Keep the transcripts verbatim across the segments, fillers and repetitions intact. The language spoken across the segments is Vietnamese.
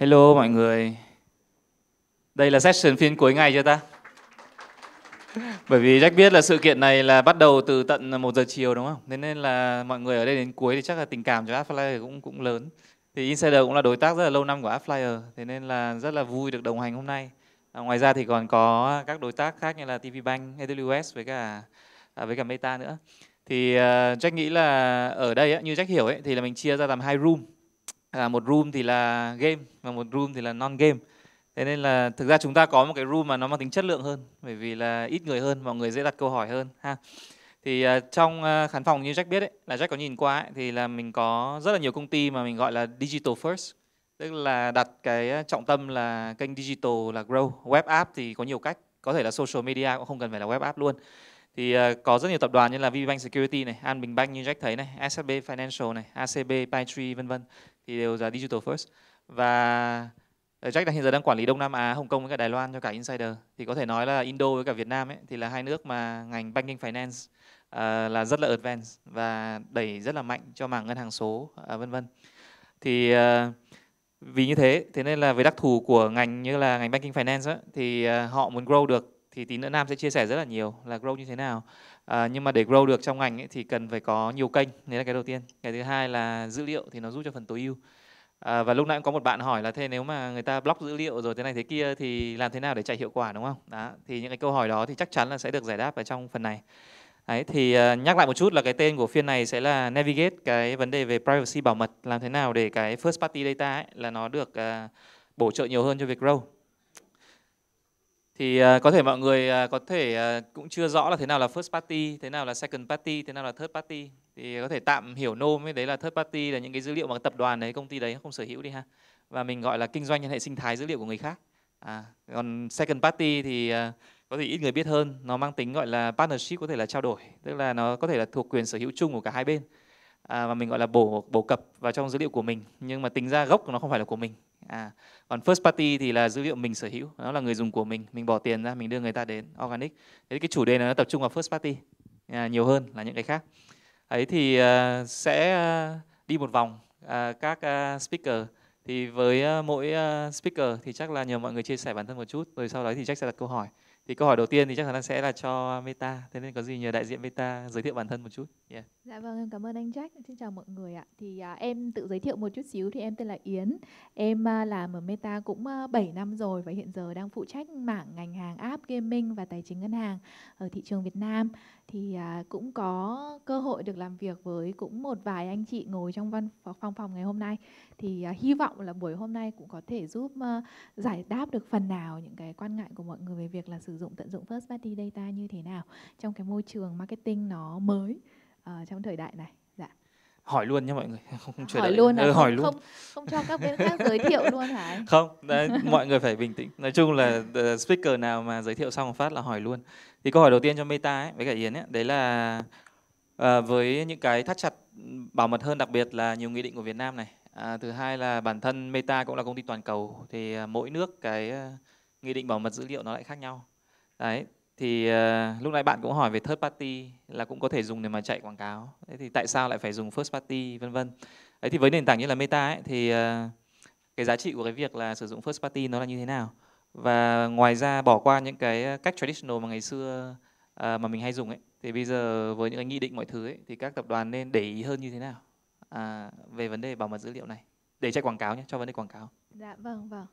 Hello mọi người. Đây là session phiên cuối ngày chưa ta? Bởi vì Jack biết là sự kiện này là bắt đầu từ tận một giờ chiều đúng không? Thế nên là mọi người ở đây đến cuối thì chắc là tình cảm cho AppsFlyer cũng cũng lớn. Thì Insider cũng là đối tác rất là lâu năm của AppsFlyer, thế nên là rất là vui được đồng hành hôm nay. À, ngoài ra thì còn có các đối tác khác như là tê vê Bank, a đê vê ét với cả à, với cả Meta nữa. Thì uh, Jack nghĩ là ở đây ấy, như Jack hiểu ấy, thì là mình chia ra làm hai room. À, một room thì là game và một room thì là non game. Thế nên là thực ra chúng ta có một cái room mà nó mang tính chất lượng hơn, bởi vì là ít người hơn, mọi người dễ đặt câu hỏi hơn ha. Thì uh, trong uh, khán phòng như Jack biết ấy, là Jack có nhìn qua ấy, thì là mình có rất là nhiều công ty mà mình gọi là digital first, tức là đặt cái trọng tâm là kênh digital là grow. Web app thì có nhiều cách, có thể là social media cũng không cần phải là web app luôn. Thì uh, có rất nhiều tập đoàn như là vê i bê Bank Security này, An Bình Bank như Jack thấy này, ét ép bê Financial này, a xê bê, Pinetree vân vân thì đều là digital first. Và Jack đang hiện giờ đang quản lý Đông Nam Á, Hồng Kông với cả Đài Loan cho cả Insider. Thì có thể nói là Indo với cả Việt Nam ấy, thì là hai nước mà ngành banking finance uh, là rất là advanced và đẩy rất là mạnh cho mảng ngân hàng số uh, vân vân. Thì uh, vì như thế, thế nên là về đặc thù của ngành như là ngành banking finance ấy, thì uh, họ muốn grow được. Thì tí nữa Nam sẽ chia sẻ rất là nhiều là grow như thế nào. À, nhưng mà để grow được trong ngành ấy, thì cần phải có nhiều kênh. Đấy là cái đầu tiên. Cái thứ hai là dữ liệu thì nó giúp cho phần tối ưu. À, và lúc nãy cũng có một bạn hỏi là thế nếu mà người ta block dữ liệu rồi thế này thế kia thì làm thế nào để chạy hiệu quả đúng không? Đó. Thì những cái câu hỏi đó thì chắc chắn là sẽ được giải đáp ở trong phần này. Đấy, thì nhắc lại một chút là cái tên của phiên này sẽ là Navigate cái vấn đề về privacy bảo mật. Làm thế nào để cái first party data ấy, là nó được uh, bổ trợ nhiều hơn cho việc grow. Thì uh, có thể mọi người uh, có thể uh, cũng chưa rõ là thế nào là first party, thế nào là second party, thế nào là third party. Thì có thể tạm hiểu nôm ấy, đấy là third party là những cái dữ liệu mà tập đoàn đấy, công ty đấy không sở hữu đi ha. Và mình gọi là kinh doanh trên hệ sinh thái dữ liệu của người khác. À, còn second party thì uh, có thể ít người biết hơn, nó mang tính gọi là partnership, có thể là trao đổi. Tức là nó có thể là thuộc quyền sở hữu chung của cả hai bên. À, và mình gọi là bổ bổ cập vào trong dữ liệu của mình, nhưng mà tính ra gốc của nó không phải là của mình. À, còn first party thì là dữ liệu mình sở hữu, nó là người dùng của mình, mình bỏ tiền ra, mình đưa người ta đến, organic. Thế cái chủ đề này nó tập trung vào first party à, nhiều hơn là những cái khác. Ấy thì uh, sẽ uh, đi một vòng uh, các uh, speaker. Thì với uh, mỗi uh, speaker thì chắc là nhờ mọi người chia sẻ bản thân một chút, rồi sau đó thì Jack sẽ đặt câu hỏi. Thì câu hỏi đầu tiên thì chắc chắn sẽ là cho Meta, thế nên có gì nhờ đại diện Meta giới thiệu bản thân một chút. Yeah. Dạ vâng, em cảm ơn anh Jack. Xin chào mọi người ạ. Thì à, em tự giới thiệu một chút xíu, thì em tên là Yến. Em à, làm ở Meta cũng à, bảy năm rồi và hiện giờ đang phụ trách mảng ngành hàng app, gaming và tài chính ngân hàng ở thị trường Việt Nam. Thì à, cũng có cơ hội được làm việc với cũng một vài anh chị ngồi trong văn phòng phòng ngày hôm nay. Thì à, hy vọng là buổi hôm nay cũng có thể giúp à, giải đáp được phần nào những cái quan ngại của mọi người về việc là sử dụng tận dụng first party data như thế nào trong cái môi trường marketing nó mới uh, trong thời đại này. Dạ. Hỏi luôn nhé mọi người, không, không chờ hỏi đợi luôn à, ừ, hỏi không, luôn. Không, không cho các bên khác giới thiệu luôn hả? Không, đấy, mọi người phải bình tĩnh. Nói chung là speaker nào mà giới thiệu xong phát là hỏi luôn. Thì câu hỏi đầu tiên cho Meta ấy, với cả Yến ấy, đấy là uh, với những cái thắt chặt bảo mật hơn, đặc biệt là nhiều nghị định của Việt Nam này. À, thứ hai là bản thân Meta cũng là công ty toàn cầu, thì uh, mỗi nước cái uh, nghị định bảo mật dữ liệu nó lại khác nhau. Đấy, thì uh, lúc nãy bạn cũng hỏi về third party là cũng có thể dùng để mà chạy quảng cáo. Đấy, thì tại sao lại phải dùng first party vân vân. Đấy, thì với nền tảng như là Meta ấy, thì uh, cái giá trị của cái việc là sử dụng first party nó là như thế nào. Và ngoài ra bỏ qua những cái cách traditional mà ngày xưa uh, mà mình hay dùng ấy, thì bây giờ với những cái nghị định mọi thứ ấy, thì các tập đoàn nên để ý hơn như thế nào à, về vấn đề bảo mật dữ liệu này để chạy quảng cáo nhé, cho vấn đề quảng cáo. Dạ vâng vâng.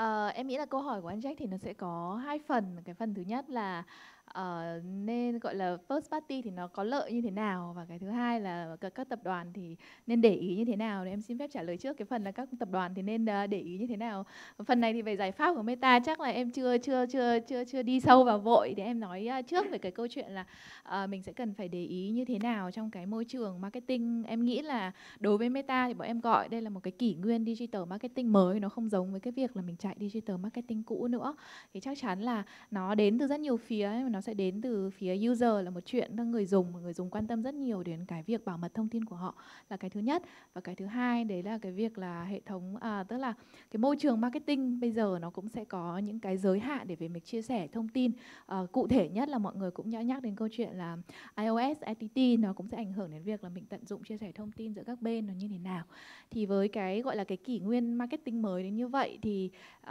Uh, em nghĩ là câu hỏi của anh Jack thì nó sẽ có hai phần. Cái phần thứ nhất là uh, nên gọi là first party thì nó có lợi như thế nào, và cái thứ hai là các, các tập đoàn thì nên để ý như thế nào. Để em xin phép trả lời trước cái phần là các tập đoàn thì nên để ý như thế nào. Phần này thì về giải pháp của Meta chắc là em chưa chưa chưa chưa chưa đi sâu vào vội, thì em nói trước về cái câu chuyện là uh, mình sẽ cần phải để ý như thế nào trong cái môi trường marketing. Em nghĩ là đối với Meta thì bọn em gọi đây là một cái kỷ nguyên digital marketing mới, nó không giống với cái việc là mình chạy digital marketing cũ nữa. Thì chắc chắn là nó đến từ rất nhiều phía, nó nó sẽ đến từ phía user là một chuyện, là người dùng, người dùng quan tâm rất nhiều đến cái việc bảo mật thông tin của họ là cái thứ nhất. Và cái thứ hai đấy là cái việc là hệ thống, à, tức là cái môi trường marketing bây giờ nó cũng sẽ có những cái giới hạn để về mình chia sẻ thông tin. À, cụ thể nhất là mọi người cũng đã nhắc đến câu chuyện là iOS, a tê tê nó cũng sẽ ảnh hưởng đến việc là mình tận dụng chia sẻ thông tin giữa các bên nó như thế nào. Thì với cái gọi là cái kỷ nguyên marketing mới đến như vậy thì uh,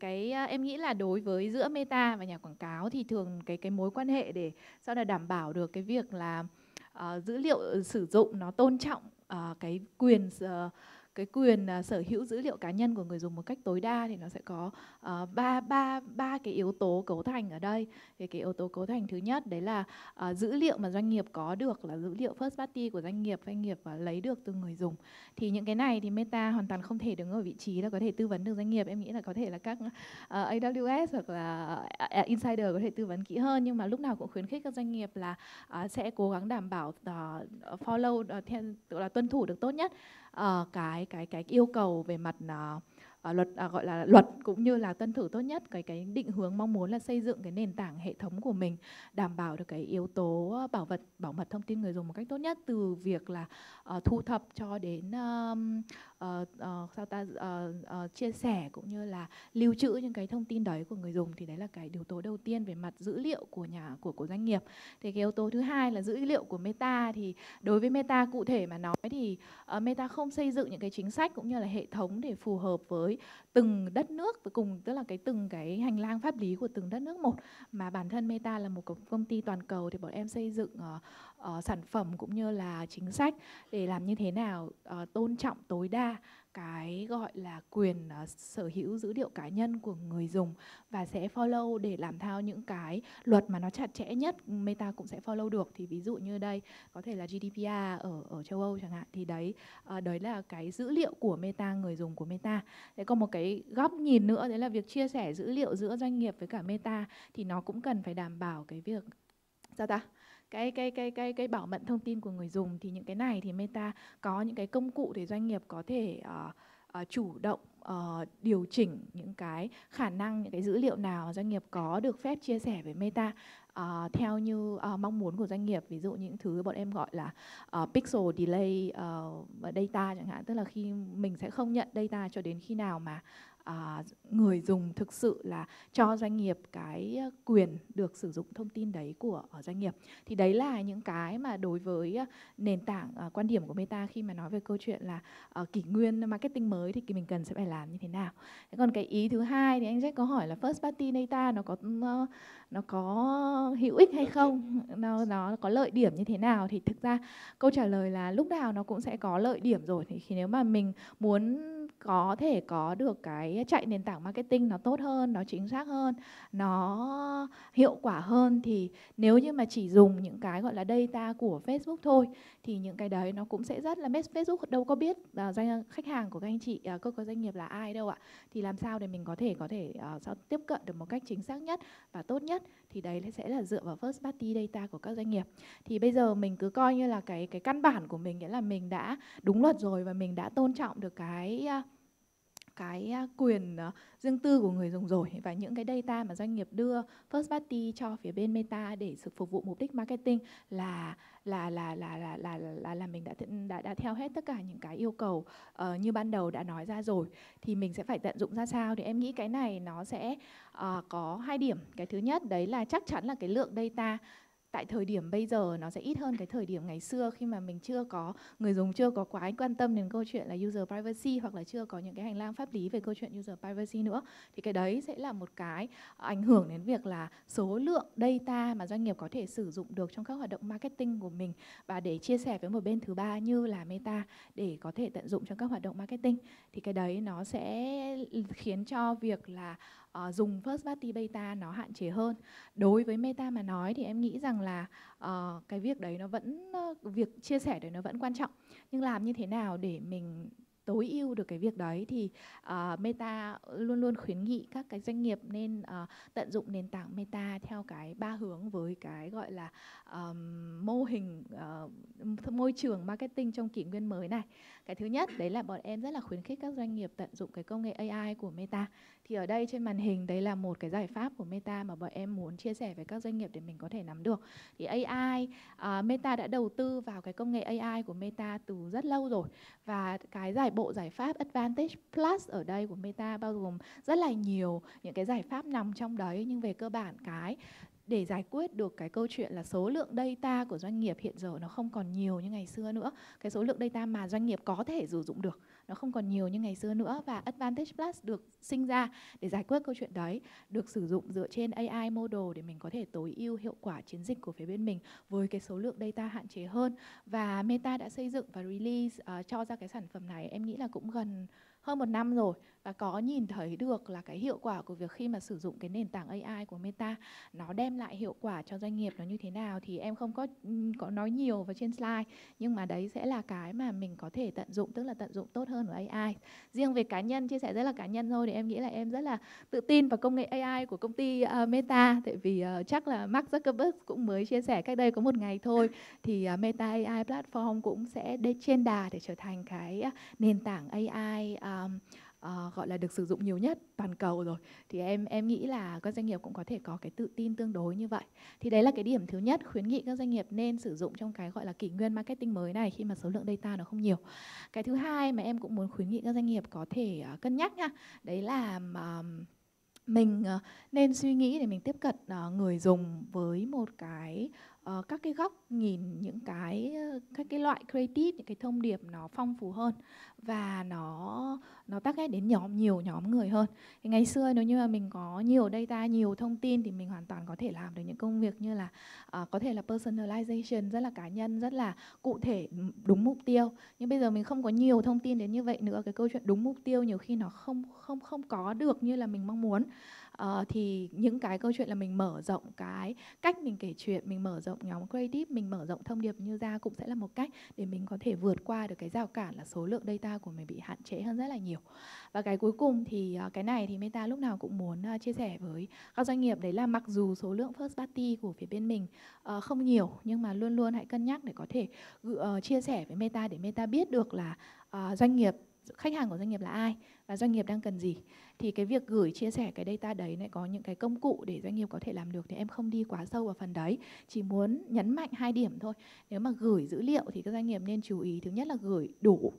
cái uh, em nghĩ là đối với giữa Meta và nhà quảng cáo thì thường cái cái mối quan hệ để sau đó đảm bảo được cái việc là uh, dữ liệu sử dụng nó tôn trọng uh, cái quyền uh, cái quyền uh, sở hữu dữ liệu cá nhân của người dùng một cách tối đa thì nó sẽ có uh, ba, ba, ba cái yếu tố cấu thành ở đây. Thì cái yếu tố cấu thành thứ nhất đấy là uh, dữ liệu mà doanh nghiệp có được là dữ liệu first party của doanh nghiệp, doanh nghiệp uh, lấy được từ người dùng. Thì những cái này thì Meta hoàn toàn không thể đứng ở vị trí là có thể tư vấn được doanh nghiệp. Em nghĩ là có thể là các uh, a vê ét hoặc là uh, Insider có thể tư vấn kỹ hơn, nhưng mà lúc nào cũng khuyến khích các doanh nghiệp là uh, sẽ cố gắng đảm bảo uh, follow, uh, theo, tức là tuân thủ được tốt nhất Uh, cái cái cái yêu cầu về mặt uh, uh, luật uh, gọi là luật, cũng như là tuân thủ tốt nhất cái cái định hướng mong muốn là xây dựng cái nền tảng hệ thống của mình đảm bảo được cái yếu tố bảo vật bảo mật thông tin người dùng một cách tốt nhất, từ việc là uh, thu thập cho đến um, Uh, uh, sao ta, uh, uh, chia sẻ cũng như là lưu trữ những cái thông tin đấy của người dùng. Thì đấy là cái yếu tố đầu tiên về mặt dữ liệu của nhà của của doanh nghiệp. Thì cái yếu tố thứ hai là dữ liệu của Meta. Thì đối với Meta cụ thể mà nói thì uh, Meta không xây dựng những cái chính sách cũng như là hệ thống để phù hợp với từng đất nước, với cùng tức là cái từng cái hành lang pháp lý của từng đất nước một, mà bản thân Meta là một công ty toàn cầu thì bọn em xây dựng uh, Uh, sản phẩm cũng như là chính sách để làm như thế nào uh, tôn trọng tối đa cái gọi là quyền uh, sở hữu dữ liệu cá nhân của người dùng, và sẽ follow để làm theo những cái luật mà nó chặt chẽ nhất Meta cũng sẽ follow được. Thì ví dụ như đây có thể là giê đê pê rờ ở, ở châu Âu chẳng hạn. Thì đấy uh, đấy là cái dữ liệu của Meta, người dùng của Meta. Thế còn một cái góc nhìn nữa đấy là việc chia sẻ dữ liệu giữa doanh nghiệp với cả Meta thì nó cũng cần phải đảm bảo cái việc sao ta Cái, cái, cái, cái, cái bảo mật thông tin của người dùng. Thì những cái này thì Meta có những cái công cụ để doanh nghiệp có thể uh, uh, chủ động Uh, điều chỉnh những cái khả năng, những cái dữ liệu nào doanh nghiệp có được phép chia sẻ với Meta uh, theo như uh, mong muốn của doanh nghiệp. Ví dụ những thứ bọn em gọi là uh, pixel delay uh, data chẳng hạn, tức là khi mình sẽ không nhận data cho đến khi nào mà uh, người dùng thực sự là cho doanh nghiệp cái quyền được sử dụng thông tin đấy của uh, doanh nghiệp. Thì đấy là những cái mà đối với uh, nền tảng uh, quan điểm của Meta khi mà nói về câu chuyện là uh, kỷ nguyên marketing mới thì mình cần sẽ phải làm như thế nào. Thế còn cái ý thứ hai thì anh Jack có hỏi là first party data nó có nó, nó có hữu ích hay không, nó nó có lợi điểm như thế nào. Thì thực ra câu trả lời là lúc nào nó cũng sẽ có lợi điểm rồi. Thì khi nếu mà mình muốn có thể có được cái chạy nền tảng marketing nó tốt hơn, nó chính xác hơn, nó hiệu quả hơn, thì nếu như mà chỉ dùng những cái gọi là data của Facebook thôi thì những cái đấy nó cũng sẽ rất là, Facebook đâu có biết uh, doanh khách hàng của các anh chị, uh, cơ cấu doanh nghiệp là ai đâu ạ. Thì làm sao để mình có thể có thể uh, sao tiếp cận được một cách chính xác nhất và tốt nhất, thì đấy sẽ là dựa vào first party data của các doanh nghiệp. Thì bây giờ mình cứ coi như là cái cái căn bản của mình, nghĩa là mình đã đúng luật rồi và mình đã tôn trọng được cái uh, cái quyền uh, riêng tư của người dùng rồi, và những cái data mà doanh nghiệp đưa first party cho phía bên Meta để phục vụ mục đích marketing là là là là là là là, là mình đã, đã đã theo hết tất cả những cái yêu cầu uh, như ban đầu đã nói ra rồi. Thì mình sẽ phải tận dụng ra sao? Thì em nghĩ cái này nó sẽ uh, có hai điểm. Cái thứ nhất đấy là chắc chắn là cái lượng data tại thời điểm bây giờ nó sẽ ít hơn cái thời điểm ngày xưa, khi mà mình chưa có, người dùng chưa có quá quan tâm đến câu chuyện là user privacy, hoặc là chưa có những cái hành lang pháp lý về câu chuyện user privacy nữa. Thì cái đấy sẽ là một cái ảnh hưởng đến việc là số lượng data mà doanh nghiệp có thể sử dụng được trong các hoạt động marketing của mình và để chia sẻ với một bên thứ ba như là Meta để có thể tận dụng trong các hoạt động marketing. Thì cái đấy nó sẽ khiến cho việc là Uh, dùng first party data nó hạn chế hơn. Đối với Meta mà nói thì em nghĩ rằng là uh, cái việc đấy nó vẫn, uh, việc chia sẻ đấy nó vẫn quan trọng. Nhưng làm như thế nào để mình tối ưu được cái việc đấy, thì uh, Meta luôn luôn khuyến nghị các cái doanh nghiệp nên uh, tận dụng nền tảng Meta theo cái ba hướng, với cái gọi là um, mô hình uh, môi trường marketing trong kỷ nguyên mới này. Cái thứ nhất đấy là bọn em rất là khuyến khích các doanh nghiệp tận dụng cái công nghệ a i của Meta. Thì ở đây trên màn hình đấy là một cái giải pháp của Meta mà bọn em muốn chia sẻ với các doanh nghiệp để mình có thể nắm được. Thì a i, uh, Meta đã đầu tư vào cái công nghệ a i của Meta từ rất lâu rồi, và cái giải bộ giải pháp Advantage Plus ở đây của Meta bao gồm rất là nhiều những cái giải pháp nằm trong đấy. Nhưng về cơ bản cái để giải quyết được cái câu chuyện là số lượng data của doanh nghiệp hiện giờ nó không còn nhiều như ngày xưa nữa. Cái số lượng data mà doanh nghiệp có thể sử dụng được nó không còn nhiều như ngày xưa nữa, và Advantage Plus được sinh ra để giải quyết câu chuyện đấy, được sử dụng dựa trên a i model để mình có thể tối ưu hiệu quả chiến dịch của phía bên mình với cái số lượng data hạn chế hơn. Và Meta đã xây dựng và release uh, cho ra cái sản phẩm này em nghĩ là cũng gần hơn một năm rồi, và có nhìn thấy được là cái hiệu quả của việc khi mà sử dụng cái nền tảng a i của Meta nó đem lại hiệu quả cho doanh nghiệp nó như thế nào. Thì em không có có nói nhiều vào trên slide, nhưng mà đấy sẽ là cái mà mình có thể tận dụng, tức là tận dụng tốt hơn của a i. Riêng về cá nhân, chia sẻ rất là cá nhân thôi, thì em nghĩ là em rất là tự tin vào công nghệ a i của công ty uh, Meta, tại vì uh, chắc là Mark Zuckerberg cũng mới chia sẻ cách đây có một ngày thôi, thì uh, Meta a i Platform cũng sẽ trên đà để trở thành cái uh, nền tảng a i uh, Um, uh, gọi là được sử dụng nhiều nhất toàn cầu rồi. Thì em em nghĩ là các doanh nghiệp cũng có thể có cái tự tin tương đối như vậy. Thì đấy là cái điểm thứ nhất, khuyến nghị các doanh nghiệp nên sử dụng trong cái gọi là kỷ nguyên marketing mới này khi mà số lượng data nó không nhiều. Cái thứ hai mà em cũng muốn khuyến nghị các doanh nghiệp có thể uh, cân nhắc nha, đấy là um, mình uh, nên suy nghĩ để mình tiếp cận uh, người dùng với một cái uh, các cái góc nhìn, những cái uh, các cái loại creative, những cái thông điệp nó phong phú hơn và nó nó target đến nhóm nhiều nhóm người hơn. Thì ngày xưa nếu như mà mình có nhiều data, nhiều thông tin thì mình hoàn toàn có thể làm được những công việc như là uh, có thể là personalization rất là cá nhân, rất là cụ thể, đúng mục tiêu. Nhưng bây giờ mình không có nhiều thông tin đến như vậy nữa, cái câu chuyện đúng mục tiêu nhiều khi nó không không không có được như là mình mong muốn. Uh, thì những cái câu chuyện là mình mở rộng cái cách mình kể chuyện, mình mở rộng nhóm creative, mình mở rộng thông điệp như ra cũng sẽ là một cách để mình có thể vượt qua được cái rào cản là số lượng data của mình bị hạn chế hơn rất là nhiều. Và cái cuối cùng thì uh, cái này thì Meta lúc nào cũng muốn uh, chia sẻ với các doanh nghiệp, đấy là mặc dù số lượng first party của phía bên mình uh, không nhiều, nhưng mà luôn luôn hãy cân nhắc để có thể uh, chia sẻ với Meta để Meta biết được là uh, doanh nghiệp, khách hàng của doanh nghiệp là ai và doanh nghiệp đang cần gì. Thì cái việc gửi, chia sẻ cái data đấy lại có những cái công cụ để doanh nghiệp có thể làm được, thì em không đi quá sâu vào phần đấy, chỉ muốn nhấn mạnh hai điểm thôi. Nếu mà gửi dữ liệu thì các doanh nghiệp nên chú ý, thứ nhất là gửi đủ,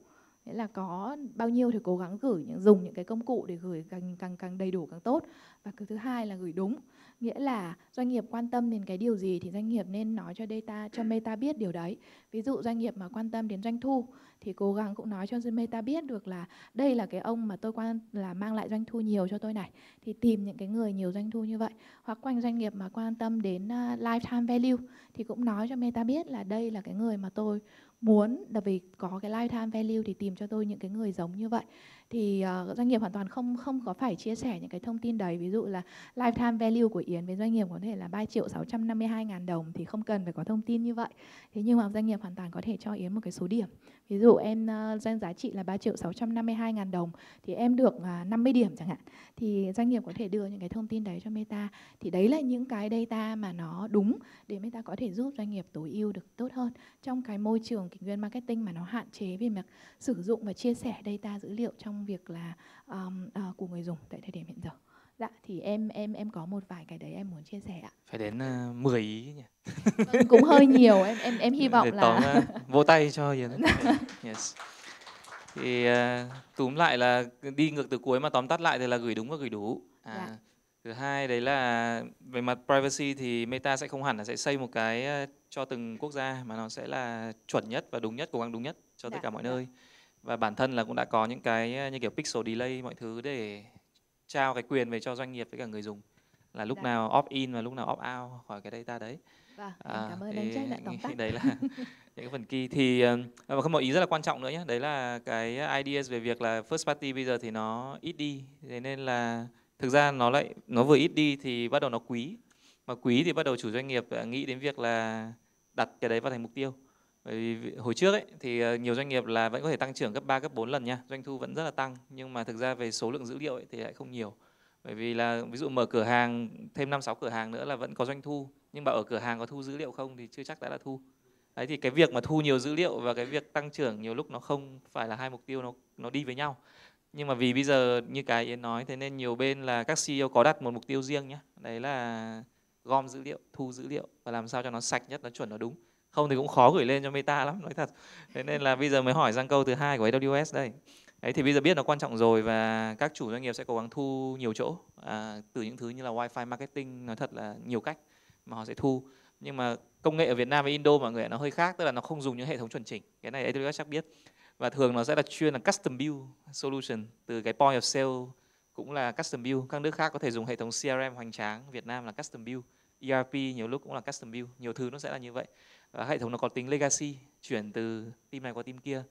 nghĩa là có bao nhiêu thì cố gắng gửi, những dùng những cái công cụ để gửi càng càng càng đầy đủ càng tốt. Và cái thứ hai là gửi đúng, nghĩa là doanh nghiệp quan tâm đến cái điều gì thì doanh nghiệp nên nói cho data, cho Meta biết điều đấy. Ví dụ doanh nghiệp mà quan tâm đến doanh thu thì cố gắng cũng nói cho Meta biết được là đây là cái ông mà tôi quan là mang lại doanh thu nhiều cho tôi này, thì tìm những cái người nhiều doanh thu như vậy. Hoặc quanh doanh nghiệp mà quan tâm đến uh, lifetime value thì cũng nói cho Meta biết là đây là cái người mà tôi muốn, đặc biệt có cái lifetime value thì tìm cho tôi những cái người giống như vậy. Thì uh, doanh nghiệp hoàn toàn không không có phải chia sẻ những cái thông tin đấy. Ví dụ là lifetime value của Yến với doanh nghiệp có thể là ba triệu sáu trăm năm mươi hai ngàn đồng thì không cần phải có thông tin như vậy. Thế nhưng mà doanh nghiệp hoàn toàn có thể cho Yến một cái số điểm. Ví dụ em uh, doanh giá trị là ba triệu sáu trăm năm mươi hai ngàn đồng thì em được uh, năm mươi điểm chẳng hạn. Thì doanh nghiệp có thể đưa những cái thông tin đấy cho Meta. Thì đấy là những cái data mà nó đúng để Meta có thể giúp doanh nghiệp tối ưu được tốt hơn trong cái môi trường kỷ nguyên marketing mà nó hạn chế về mặt sử dụng và chia sẻ data, dữ liệu trong việc là um, uh, của người dùng tại thời điểm hiện giờ. Dạ, thì em em em có một vài cái đấy em muốn chia sẻ ạ. Phải đến uh, mười ý nhỉ? Vâng, cũng hơi nhiều, em em em hy vọng để là tóm, uh, vỗ tay cho Yến. Yes. Thì uh, túm lại là đi ngược từ cuối mà tóm tắt lại thì là gửi đúng và gửi đủ. À, dạ. Thứ hai đấy là về mặt privacy thì Meta sẽ không hẳn là sẽ xây một cái cho từng quốc gia, mà nó sẽ là chuẩn nhất và đúng nhất, cố gắng đúng nhất cho dạ, tất cả mọi dạ. nơi. Và bản thân là cũng đã có những cái như kiểu pixel delay mọi thứ để trao cái quyền về cho doanh nghiệp với cả người dùng là lúc dạ. nào opt in và lúc nào opt out khỏi cái data đấy. Vâng, à, cảm ơn anh Jack đã tóm tắt. Đấy là những cái phần key. Thì và không một ý rất là quan trọng nữa nhé, đấy là cái ideas về việc là first party bây giờ thì nó ít đi, thế nên là thực ra nó lại nó vừa ít đi thì bắt đầu nó quý, mà quý thì bắt đầu chủ doanh nghiệp nghĩ đến việc là đặt cái đấy vào thành mục tiêu. Bởi vì hồi trước ấy, thì nhiều doanh nghiệp là vẫn có thể tăng trưởng gấp ba, gấp bốn lần nha, doanh thu vẫn rất là tăng, nhưng mà thực ra về số lượng dữ liệu ấy thì lại không nhiều. Bởi vì là ví dụ mở cửa hàng thêm năm sáu cửa hàng nữa là vẫn có doanh thu, nhưng mà ở cửa hàng có thu dữ liệu không thì chưa chắc đã là thu. Đấy, thì cái việc mà thu nhiều dữ liệu và cái việc tăng trưởng nhiều lúc nó không phải là hai mục tiêu nó nó đi với nhau. Nhưng mà vì bây giờ như cái Yến nói, thế nên nhiều bên là các xê e ô có đặt một mục tiêu riêng nhé, đấy là gom dữ liệu, thu dữ liệu và làm sao cho nó sạch nhất, nó chuẩn, nó đúng. Không thì cũng khó gửi lên cho Meta lắm, nói thật. Thế nên là bây giờ mới hỏi sang câu thứ hai của a đê vê ét đây. Đấy, thì bây giờ biết nó quan trọng rồi và các chủ doanh nghiệp sẽ cố gắng thu nhiều chỗ, à, từ những thứ như là Wi-Fi marketing, nói thật là nhiều cách mà họ sẽ thu. Nhưng mà công nghệ ở Việt Nam và Indo mọi người nó hơi khác, tức là nó không dùng những hệ thống chuẩn chỉnh, cái này a đê vê ét chắc biết. Và thường nó sẽ là chuyên là custom build solution, từ cái point of sale cũng là custom build. Các nước khác có thể dùng hệ thống xê rờ em hoành tráng, Việt Nam là custom build, e rờ pê nhiều lúc cũng là custom build, nhiều thứ nó sẽ là như vậy. Và hệ thống nó có tính legacy, chuyển từ team này qua team kia,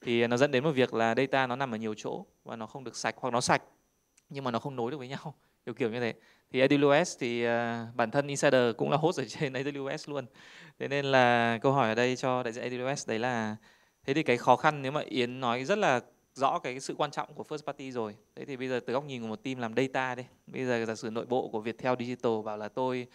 thì nó dẫn đến một việc là data nó nằm ở nhiều chỗ và nó không được sạch, hoặc nó sạch nhưng mà nó không nối được với nhau, kiểu kiểu như thế. Thì a đê vê ét thì uh, bản thân Insider cũng là host ở trên a đê vê ét luôn. Thế nên là câu hỏi ở đây cho đại diện a đê vê ét đấy là, thế thì cái khó khăn, nếu mà Yến nói rất là rõ cái sự quan trọng của first party rồi, thế thì bây giờ từ góc nhìn của một team làm data đây, bây giờ giả sử nội bộ của Viettel Digital bảo là tôi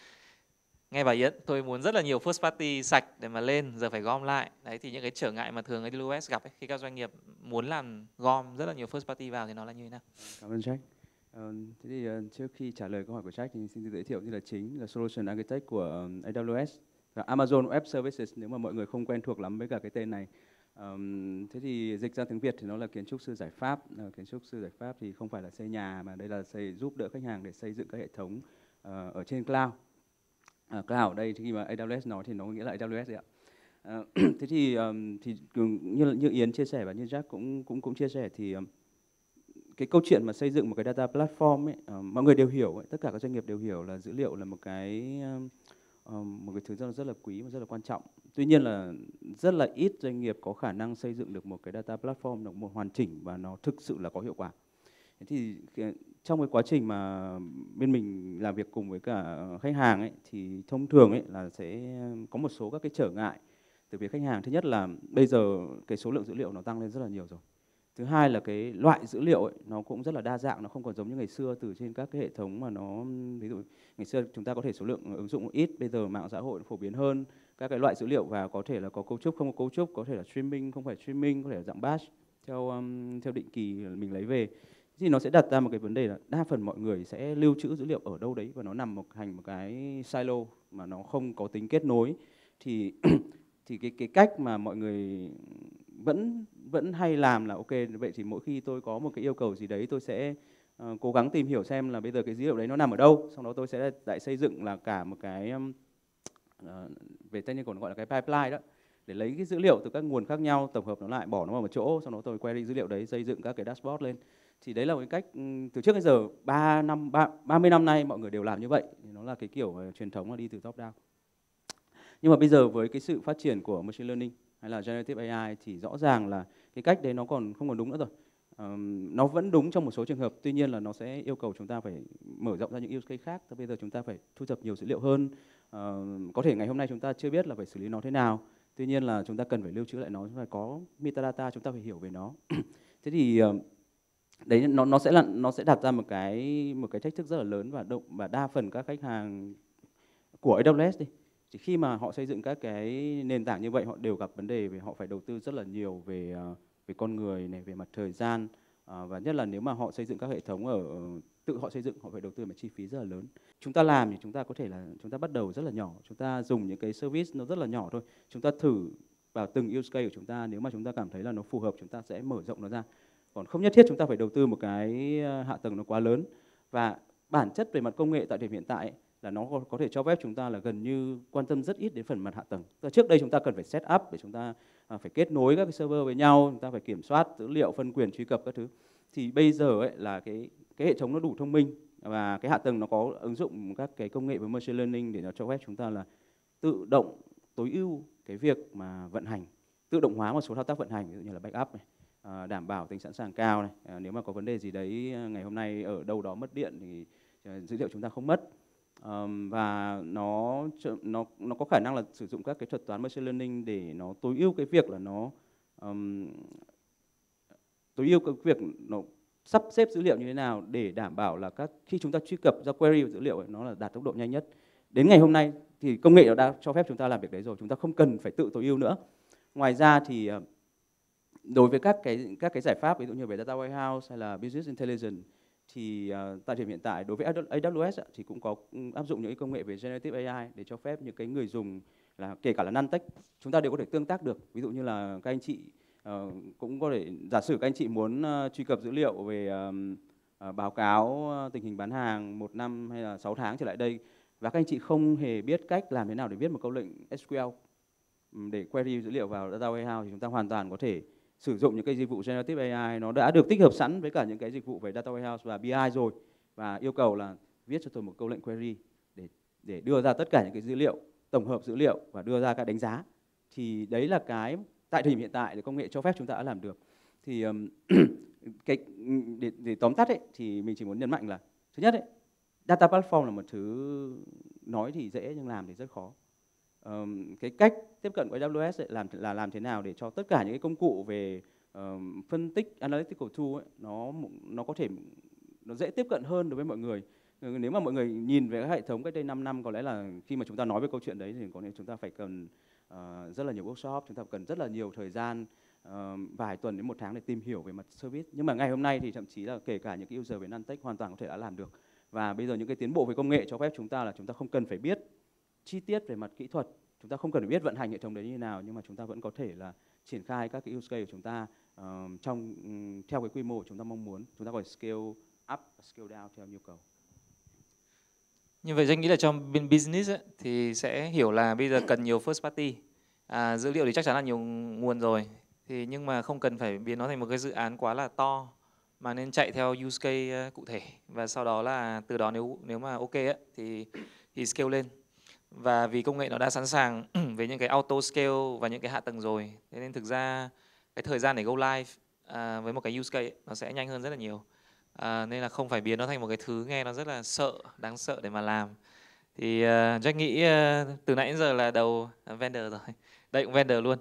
nghe bà Yến, tôi muốn rất là nhiều first party sạch để mà lên, giờ phải gom lại. Đấy, thì những cái trở ngại mà thường a đê vê ét gặp ấy, khi các doanh nghiệp muốn làm gom rất là nhiều first party vào thì nó là như thế nào? Cảm ơn Jack. Uh, thế thì uh, trước khi trả lời câu hỏi của Jack thì xin giới thiệu như là Chính là Solution Architect của um, a đê vê ét và Amazon Web Services, nếu mà mọi người không quen thuộc lắm với cả cái tên này. Um, thế thì dịch ra tiếng Việt thì nó là kiến trúc sư giải pháp. Uh, kiến trúc sư giải pháp thì không phải là xây nhà, mà đây là xây, giúp đỡ khách hàng để xây dựng các hệ thống uh, ở trên cloud. Uh, cloud ở đây thì khi mà a đê vê ét nói thì nó nghĩa là a đê vê ét đấy ạ. Uh, thế thì um, thì như, như Yến chia sẻ và như Jack cũng cũng cũng chia sẻ thì um, cái câu chuyện mà xây dựng một cái data platform ấy, uh, mọi người đều hiểu ấy, tất cả các doanh nghiệp đều hiểu là dữ liệu là một cái uh, một cái thứ rất là, rất là quý và rất là quan trọng. Tuy nhiên là rất là ít doanh nghiệp có khả năng xây dựng được một cái data platform nó một hoàn chỉnh và nó thực sự là có hiệu quả. Thế thì trong cái quá trình mà bên mình làm việc cùng với cả khách hàng ấy, thì thông thường ấy là sẽ có một số các cái trở ngại từ phía khách hàng. Thứ nhất là bây giờ cái số lượng dữ liệu nó tăng lên rất là nhiều rồi. Thứ hai là cái loại dữ liệu ấy, nó cũng rất là đa dạng, nó không còn giống như ngày xưa từ trên các cái hệ thống mà nó, ví dụ ngày xưa chúng ta có thể số lượng ứng dụng ít, bây giờ mạng xã hội phổ biến hơn các cái loại dữ liệu và có thể là có cấu trúc, không có cấu trúc, có thể là streaming, không phải streaming, có thể là dạng batch theo um, theo định kỳ mình lấy về. Thì nó sẽ đặt ra một cái vấn đề là đa phần mọi người sẽ lưu trữ dữ liệu ở đâu đấy và nó nằm một thành một cái silo mà nó không có tính kết nối. Thì thì cái cái cách mà mọi người vẫn vẫn hay làm là ok, vậy thì mỗi khi tôi có một cái yêu cầu gì đấy, tôi sẽ uh, cố gắng tìm hiểu xem là bây giờ cái dữ liệu đấy nó nằm ở đâu, sau đó tôi sẽ lại xây dựng là cả một cái um, uh, về technical nó gọi là cái pipeline đó, để lấy cái dữ liệu từ các nguồn khác nhau, tổng hợp nó lại, bỏ nó vào một chỗ, sau đó tôi query dữ liệu đấy, xây dựng các cái dashboard lên. Thì đấy là một cái cách từ trước đến giờ ba mươi năm nay mọi người đều làm như vậy. Nó là cái kiểu truyền thống là đi từ top down. Nhưng mà bây giờ với cái sự phát triển của machine learning hay là generative a i thì rõ ràng là cái cách đấy nó còn không còn đúng nữa rồi. Um, nó vẫn đúng trong một số trường hợp, tuy nhiên là nó sẽ yêu cầu chúng ta phải mở rộng ra những use case khác. Thế bây giờ chúng ta phải thu thập nhiều dữ liệu hơn. Uh, có thể ngày hôm nay chúng ta chưa biết là phải xử lý nó thế nào. Tuy nhiên là chúng ta cần phải lưu trữ lại nó, chúng ta có metadata, chúng ta phải hiểu về nó. Thế thì uh, đấy nó nó sẽ là nó sẽ đặt ra một cái một cái thách thức rất là lớn và động và đa phần các khách hàng của a đê vê ét đi, thì khi mà họ xây dựng các cái nền tảng như vậy họ đều gặp vấn đề về họ phải đầu tư rất là nhiều về về con người này, về mặt thời gian, à, và nhất là nếu mà họ xây dựng các hệ thống ở tự họ xây dựng họ phải đầu tư một chi phí rất là lớn. Chúng ta làm thì chúng ta có thể là chúng ta bắt đầu rất là nhỏ, chúng ta dùng những cái service nó rất là nhỏ thôi, chúng ta thử vào từng use case của chúng ta, nếu mà chúng ta cảm thấy là nó phù hợp chúng ta sẽ mở rộng nó ra. Còn không nhất thiết chúng ta phải đầu tư một cái hạ tầng nó quá lớn. Và bản chất về mặt công nghệ tại điểm hiện tại ấy, là nó có thể cho phép chúng ta là gần như quan tâm rất ít đến phần mặt hạ tầng. Trước đây chúng ta cần phải set up để chúng ta phải kết nối các cái server với nhau, chúng ta phải kiểm soát dữ liệu, phân quyền truy cập các thứ. Thì bây giờ ấy, là cái cái hệ thống nó đủ thông minh và cái hạ tầng nó có ứng dụng các cái công nghệ với machine learning để nó cho phép chúng ta là tự động tối ưu cái việc mà vận hành, tự động hóa một số thao tác vận hành, ví dụ như là backup này. À, đảm bảo tính sẵn sàng cao này, à, nếu mà có vấn đề gì đấy ngày hôm nay ở đâu đó mất điện thì dữ liệu chúng ta không mất, Um, và nó nó nó có khả năng là sử dụng các cái thuật toán machine learning để nó tối ưu cái việc là nó um, tối ưu cái việc nó sắp xếp dữ liệu như thế nào để đảm bảo là các khi chúng ta truy cập ra query dữ liệu ấy, nó là đạt tốc độ nhanh nhất. Đến ngày hôm nay thì công nghệ nó đã cho phép chúng ta làm việc đấy rồi, chúng ta không cần phải tự tối ưu nữa. Ngoài ra thì đối với các cái các cái giải pháp ví dụ như về data warehouse hay là business intelligence thì uh, tại thời điểm hiện tại đối với a đê vê ét thì cũng có áp dụng những công nghệ về generative a i để cho phép những cái người dùng là kể cả là non-tech chúng ta đều có thể tương tác được. Ví dụ như là các anh chị uh, cũng có thể giả sử các anh chị muốn uh, truy cập dữ liệu về um, uh, báo cáo uh, tình hình bán hàng một năm hay là sáu tháng trở lại đây và các anh chị không hề biết cách làm thế nào để viết một câu lệnh ét quy lờ um, để query dữ liệu vào data warehouse thì chúng ta hoàn toàn có thể sử dụng những cái dịch vụ generative a i nó đã được tích hợp sẵn với cả những cái dịch vụ về data warehouse và bê i rồi và yêu cầu là viết cho tôi một câu lệnh query để để đưa ra tất cả những cái dữ liệu, tổng hợp dữ liệu và đưa ra các đánh giá. Thì đấy là cái tại thời điểm hiện tại thì công nghệ cho phép chúng ta đã làm được. Thì um, cái để, để tóm tắt ấy, thì mình chỉ muốn nhấn mạnh là thứ nhất ấy, data platform là một thứ nói thì dễ nhưng làm thì rất khó. Um, cái cách tiếp cận của a đê vê ét ấy, làm là làm thế nào để cho tất cả những cái công cụ về um, phân tích analytical tool ấy, nó nó có thể nó dễ tiếp cận hơn đối với mọi người. Nếu mà mọi người nhìn về các hệ thống cách đây năm năm có lẽ là khi mà chúng ta nói về câu chuyện đấy thì có lẽ chúng ta phải cần uh, rất là nhiều workshop, chúng ta cần rất là nhiều thời gian uh, vài tuần đến một tháng để tìm hiểu về mặt service. Nhưng mà ngày hôm nay thì thậm chí là kể cả những cái user về non-tech hoàn toàn có thể đã làm được. Và bây giờ những cái tiến bộ về công nghệ cho phép chúng ta là chúng ta không cần phải biết chi tiết về mặt kỹ thuật, chúng ta không cần phải biết vận hành hệ thống đấy như thế nào, nhưng mà chúng ta vẫn có thể là triển khai các cái use case của chúng ta uh, trong um, theo cái quy mô chúng ta mong muốn, chúng ta gọi scale up, scale down theo nhu cầu. Như vậy doanh nghĩ là trong business ấy, thì sẽ hiểu là bây giờ cần nhiều first party, à, dữ liệu thì chắc chắn là nhiều nguồn rồi, thì nhưng mà không cần phải biến nó thành một cái dự án quá là to, mà nên chạy theo use case cụ thể và sau đó là từ đó nếu nếu mà ok ấy, thì thì scale lên. Và vì công nghệ nó đã sẵn sàng với những cái auto scale và những cái hạ tầng rồi, thế nên thực ra cái thời gian để go live à, với một cái use case ấy, nó sẽ nhanh hơn rất là nhiều, à, nên là không phải biến nó thành một cái thứ nghe nó rất là sợ, đáng sợ để mà làm. Thì uh, Jack nghĩ uh, từ nãy đến giờ là đầu uh, vendor rồi, đây cũng vendor luôn.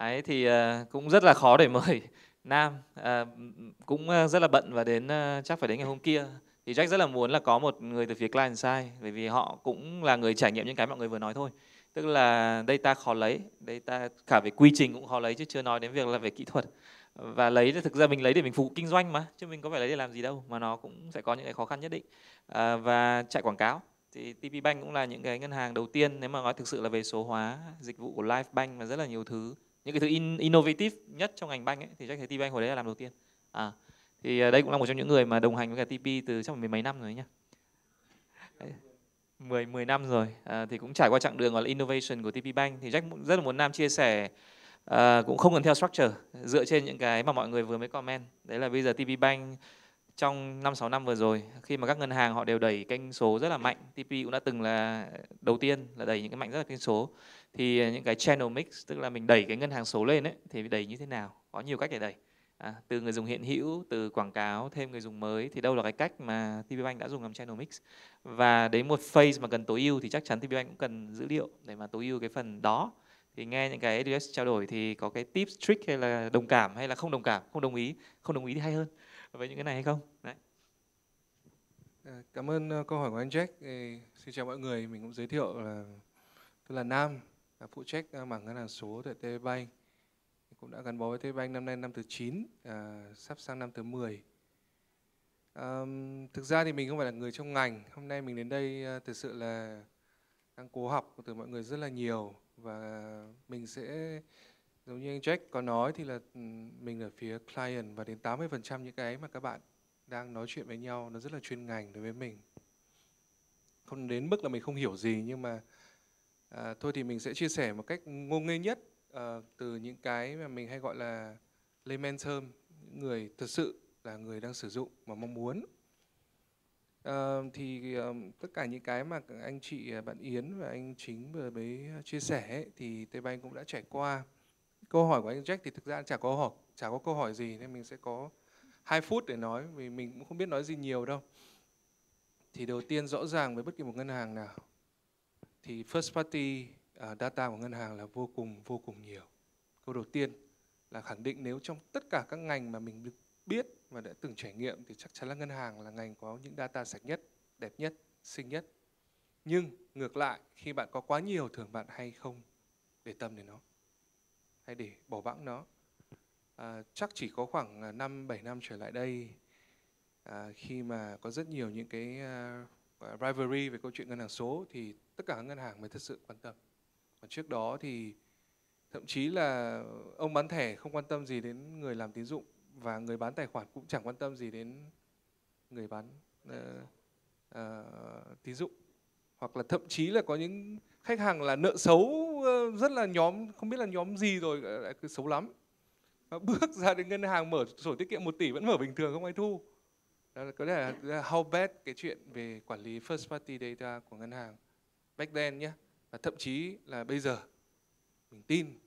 Đấy, thì uh, cũng rất là khó để mời Nam, uh, cũng uh, rất là bận và đến uh, chắc phải đến ngày hôm kia. Thì Jack rất là muốn là có một người từ phía client side, bởi vì họ cũng là người trải nghiệm những cái mọi người vừa nói thôi. Tức là data khó lấy, data cả về quy trình cũng khó lấy chứ chưa nói đến việc là về kỹ thuật. Và lấy thực ra mình lấy để mình phục vụ kinh doanh mà, chứ mình có phải lấy để làm gì đâu, mà nó cũng sẽ có những cái khó khăn nhất định. À, và chạy quảng cáo thì tê pê Bank cũng là những cái ngân hàng đầu tiên nếu mà nói thực sự là về số hóa dịch vụ của Live Bank và rất là nhiều thứ, những cái thứ in, innovative nhất trong ngành bank ấy, thì Jack thấy tê pê Bank hồi đấy là làm đầu tiên. À, thì đây cũng là một trong những người mà đồng hành với cả tê pê từ trong mười mấy năm rồi nhá, mười mười năm rồi, à, thì cũng trải qua chặng đường gọi là innovation của tê pê Bank. Thì Jack rất là muốn Nam chia sẻ, à, cũng không cần theo structure, dựa trên những cái mà mọi người vừa mới comment. Đấy là bây giờ tê pê Bank trong năm sáu năm vừa rồi, khi mà các ngân hàng họ đều đẩy kênh số rất là mạnh, tê pê cũng đã từng là đầu tiên là đẩy những cái mạnh rất là kênh số. Thì những cái channel mix, tức là mình đẩy cái ngân hàng số lên ấy, thì đẩy như thế nào? Có nhiều cách để đẩy. À, từ người dùng hiện hữu, từ quảng cáo, thêm người dùng mới, thì đâu là cái cách mà tê pê Bank đã dùng làm channel mix. Và đến một phase mà cần tối ưu thì chắc chắn tê pê Bank cũng cần dữ liệu để mà tối ưu cái phần đó. Thì nghe những cái a đê vê ét trao đổi thì có cái tips, trick hay là đồng cảm hay là không đồng cảm, không đồng ý, không đồng ý thì hay hơn với những cái này hay không? Đấy. Cảm ơn câu hỏi của anh Jack. Xin chào mọi người, mình cũng giới thiệu là tôi là Nam, là phụ trách mảng ngân hàng số tại tê pê Bank. Cũng đã gắn bó với tê pê Bank năm nay năm thứ chín, à, sắp sang năm thứ mười. À, thực ra thì mình không phải là người trong ngành. Hôm nay mình đến đây à, thực sự là đang cố học từ mọi người rất là nhiều. Và mình sẽ, giống như anh Jack có nói thì là mình ở phía client. Và đến tám mươi phần trăm những cái mà các bạn đang nói chuyện với nhau nó rất là chuyên ngành đối với mình. Không đến mức là mình không hiểu gì, nhưng mà à, thôi thì mình sẽ chia sẻ một cách ngô nghê nhất. Uh, từ những cái mà mình hay gọi là layman term, những người thật sự là người đang sử dụng mà mong muốn. Uh, thì um, tất cả những cái mà anh chị, bạn Yến và anh Chính vừa mới chia sẻ ấy, thì tê pê Bank cũng đã trải qua. Câu hỏi của anh Jack thì thực ra chả có hỏi, chả có câu hỏi gì, nên mình sẽ có hai phút để nói vì mình cũng không biết nói gì nhiều đâu. Thì đầu tiên rõ ràng với bất kỳ một ngân hàng nào thì first party uh, data của ngân hàng là vô cùng vô cùng nhiều. Câu đầu tiên là khẳng định nếu trong tất cả các ngành mà mình biết và đã từng trải nghiệm thì chắc chắn là ngân hàng là ngành có những data sạch nhất, đẹp nhất, xinh nhất. Nhưng ngược lại, khi bạn có quá nhiều thường bạn hay không để tâm đến nó, hay để bỏ bẵng nó. À, chắc chỉ có khoảng năm bảy năm trở lại đây, à, khi mà có rất nhiều những cái uh, rivalry về câu chuyện ngân hàng số thì tất cả các ngân hàng mới thật sự quan tâm. Còn trước đó thì thậm chí là ông bán thẻ không quan tâm gì đến người làm tín dụng, và người bán tài khoản cũng chẳng quan tâm gì đến người bán uh, uh, tín dụng. Hoặc là thậm chí là có những khách hàng là nợ xấu rất là nhóm, không biết là nhóm gì rồi, lại cứ xấu lắm. Và bước ra đến ngân hàng mở sổ tiết kiệm một tỷ vẫn mở bình thường, không ai thu. Đó là có thể là how bad cái chuyện về quản lý first party data của ngân hàng back then nhé. Và thậm chí là bây giờ mình tin,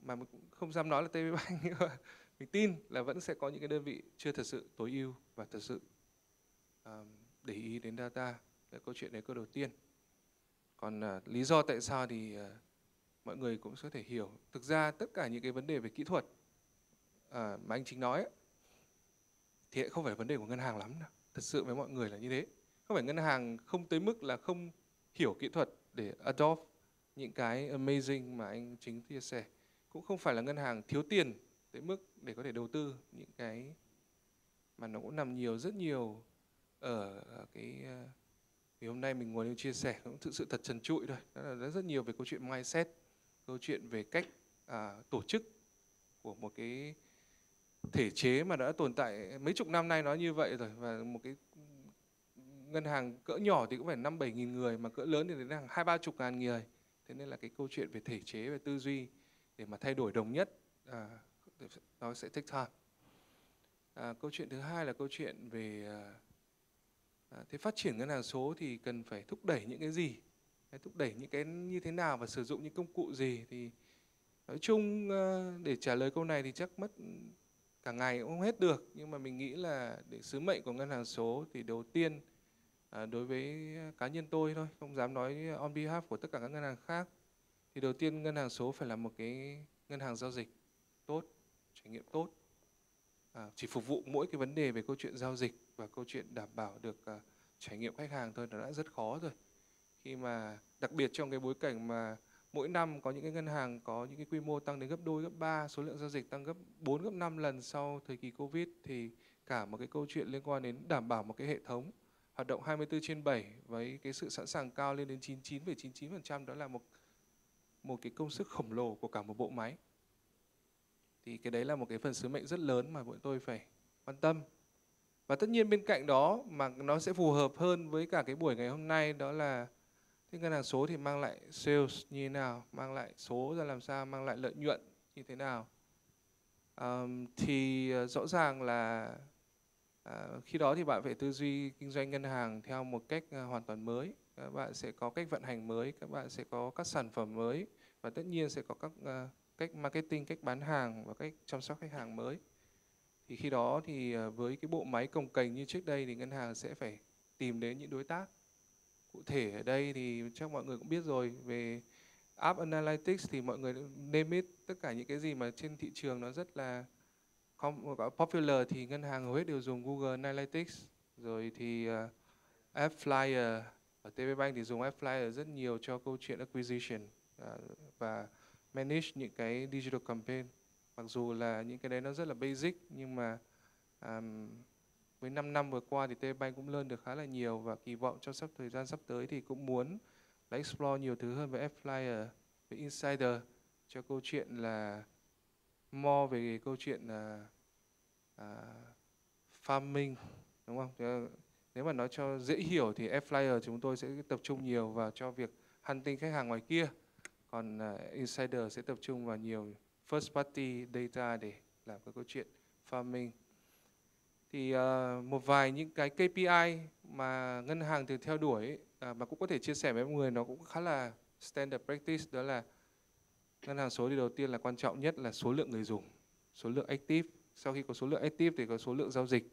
mà mình cũng không dám nói là tê pê Bank, nhưng mà mình tin là vẫn sẽ có những cái đơn vị chưa thật sự tối ưu và thật sự um, để ý đến data. Là câu chuyện đấy, câu đầu tiên. Còn uh, lý do tại sao thì uh, mọi người cũng có thể hiểu. Thực ra tất cả những cái vấn đề về kỹ thuật uh, mà anh Chính nói ấy, thì lại không phải vấn đề của ngân hàng lắm đâu. Thật sự với mọi người là như thế. Không phải ngân hàng không tới mức là không hiểu kỹ thuật để adopt những cái amazing mà anh Chính chia sẻ. Cũng không phải là ngân hàng thiếu tiền tới mức để có thể đầu tư những cái mà nó cũng nằm nhiều, rất nhiều ở cái... Uh, Vì hôm nay mình ngồi chia sẻ cũng thực sự thật trần trụi thôi. Đó là rất nhiều về câu chuyện mindset, câu chuyện về cách à, tổ chức của một cái thể chế mà đã tồn tại mấy chục năm nay nó như vậy rồi. Và một cái ngân hàng cỡ nhỏ thì cũng phải năm bảy nghìn người, mà cỡ lớn thì đến hàng hai ba chục ngàn người. Thế nên là cái câu chuyện về thể chế, về tư duy để mà thay đổi đồng nhất à, nó sẽ take time. À, câu chuyện thứ hai là câu chuyện về à, À, thế phát triển ngân hàng số thì cần phải thúc đẩy những cái gì, hay thúc đẩy những cái như thế nào và sử dụng những công cụ gì. Thì nói chung để trả lời câu này thì chắc mất cả ngày cũng không hết được. Nhưng mà mình nghĩ là để sứ mệnh của ngân hàng số thì đầu tiên à, đối với cá nhân tôi thôi, không dám nói on behalf của tất cả các ngân hàng khác, thì đầu tiên ngân hàng số phải là một cái ngân hàng giao dịch tốt, trải nghiệm tốt. À, chỉ phục vụ mỗi cái vấn đề về câu chuyện giao dịch và câu chuyện đảm bảo được uh, trải nghiệm khách hàng thôi, nó đã rất khó rồi. Khi mà đặc biệt trong cái bối cảnh mà mỗi năm có những cái ngân hàng có những cái quy mô tăng đến gấp đôi, gấp ba, số lượng giao dịch tăng gấp bốn, gấp năm lần sau thời kỳ Covid, thì cả một cái câu chuyện liên quan đến đảm bảo một cái hệ thống hoạt động hai mươi bốn trên bảy với cái sự sẵn sàng cao lên đến chín mươi chín phẩy chín chín phần trăm, đó là một một cái công sức khổng lồ của cả một bộ máy. Thì cái đấy là một cái phần sứ mệnh rất lớn mà bọn tôi phải quan tâm. Và tất nhiên bên cạnh đó mà nó sẽ phù hợp hơn với cả cái buổi ngày hôm nay, đó là thế ngân hàng số thì mang lại sales như thế nào, mang lại số ra làm sao, mang lại lợi nhuận như thế nào. Um, thì rõ ràng là à, khi đó thì bạn phải tư duy kinh doanh ngân hàng theo một cách hoàn toàn mới. Các bạn sẽ có cách vận hành mới, các bạn sẽ có các sản phẩm mới, và tất nhiên sẽ có các... Uh, cách marketing, cách bán hàng và cách chăm sóc khách hàng mới. Thì khi đó thì với cái bộ máy cồng kềnh như trước đây thì ngân hàng sẽ phải tìm đến những đối tác. Cụ thể ở đây thì chắc mọi người cũng biết rồi, về App Analytics thì mọi người name it, tất cả những cái gì mà trên thị trường nó rất là popular thì ngân hàng hầu hết đều dùng Google Analytics. Rồi thì AppsFlyer, ở tê pê Bank thì dùng AppsFlyer rất nhiều cho câu chuyện acquisition và manage những cái digital campaign. Mặc dù là những cái đấy nó rất là basic, nhưng mà um, với năm năm vừa qua thì tê pê Bank cũng learn được khá là nhiều, và kỳ vọng trong sắp thời gian sắp tới thì cũng muốn là explore nhiều thứ hơn với AppsFlyer, với Insider, cho câu chuyện là more về câu chuyện là uh, farming, đúng không? Nếu mà nói cho dễ hiểu thì AppsFlyer chúng tôi sẽ tập trung nhiều vào cho việc hunting khách hàng ngoài kia. Còn uh, Insider sẽ tập trung vào nhiều first party data để làm cái câu chuyện farming. Thì uh, một vài những cái ca pê i mà ngân hàng thường theo đuổi ấy, uh, mà cũng có thể chia sẻ với mọi người, nó cũng khá là standard practice, đó là ngân hàng số thì đầu tiên là quan trọng nhất là số lượng người dùng, số lượng active. Sau khi có số lượng active thì có số lượng giao dịch.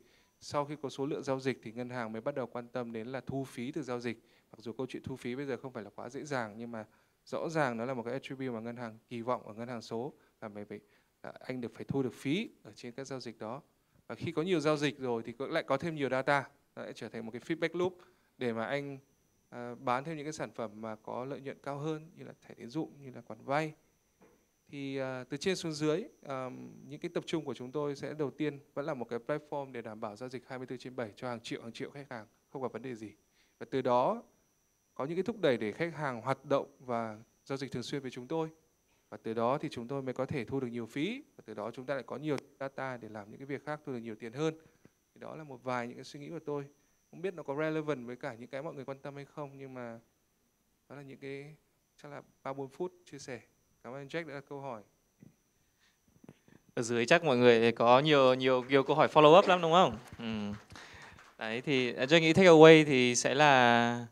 Sau khi có số lượng giao dịch thì ngân hàng mới bắt đầu quan tâm đến là thu phí từ giao dịch. Mặc dù câu chuyện thu phí bây giờ không phải là quá dễ dàng, nhưng mà rõ ràng nó là một cái attribute mà ngân hàng kỳ vọng ở ngân hàng số, là mình phải, là anh được phải thu được phí ở trên các giao dịch đó. Và khi có nhiều giao dịch rồi thì lại có thêm nhiều data, nó lại trở thành một cái feedback loop để mà anh à, bán thêm những cái sản phẩm mà có lợi nhuận cao hơn, như là thẻ tín dụng, như là khoản vay. Thì à, từ trên xuống dưới, à, những cái tập trung của chúng tôi sẽ đầu tiên vẫn là một cái platform để đảm bảo giao dịch hai mươi bốn trên bảy cho hàng triệu hàng triệu khách hàng không gặp vấn đề gì. Và từ đó có những cái thúc đẩy để khách hàng hoạt động và giao dịch thường xuyên với chúng tôi. Và từ đó thì chúng tôi mới có thể thu được nhiều phí, và từ đó chúng ta lại có nhiều data để làm những cái việc khác, thu được nhiều tiền hơn. Thì đó là một vài những cái suy nghĩ của tôi. Không biết nó có relevant với cả những cái mọi người quan tâm hay không, nhưng mà đó là những cái chắc là ba bốn phút chia sẻ. Cảm ơn Jack đã đặt câu hỏi. Ở dưới chắc mọi người có nhiều nhiều nhiều câu hỏi follow up lắm đúng không? Ừ. Đấy thì Jack nghĩ takeaway thì sẽ là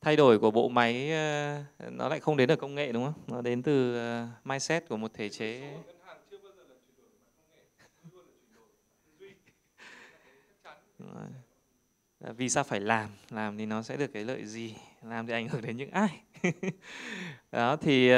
thay đổi của bộ máy nó lại không đến từ công nghệ đúng không? Nó đến từ mindset của một thể chế. Vì sao phải làm? Làm thì nó sẽ được cái lợi gì? Làm thì ảnh hưởng đến những ai? Đó thì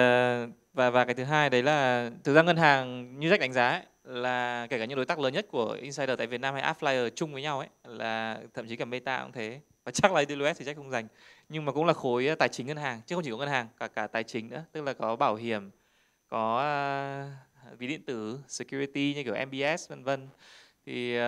và và cái thứ hai đấy là thực ra ngân hàng như Jack đánh giá ấy, là kể cả những đối tác lớn nhất của Insider tại Việt Nam hay AppsFlyer chung với nhau ấy, là thậm chí cả Meta cũng thế. Và chắc là a đê vê ét thì Jack không dành, nhưng mà cũng là khối tài chính ngân hàng, chứ không chỉ có ngân hàng, cả cả tài chính nữa, tức là có bảo hiểm, có ví điện tử, security như kiểu em bê ét vân vân. Thì uh,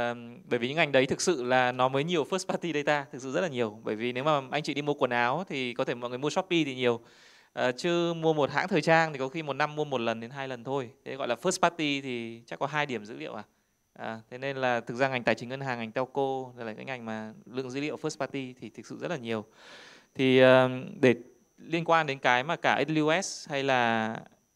bởi vì những ngành đấy thực sự là nó mới nhiều first party data, thực sự rất là nhiều. Bởi vì nếu mà anh chị đi mua quần áo thì có thể mọi người mua Shopee thì nhiều, uh, chứ mua một hãng thời trang thì có khi một năm mua một lần đến hai lần thôi. Thế gọi là first party thì chắc có hai điểm dữ liệu à? À thế nên là thực ra ngành tài chính ngân hàng, ngành telco là cái ngành mà lượng dữ liệu first party thì thực sự rất là nhiều. Thì uh, để liên quan đến cái mà cả a đê vê ét hay là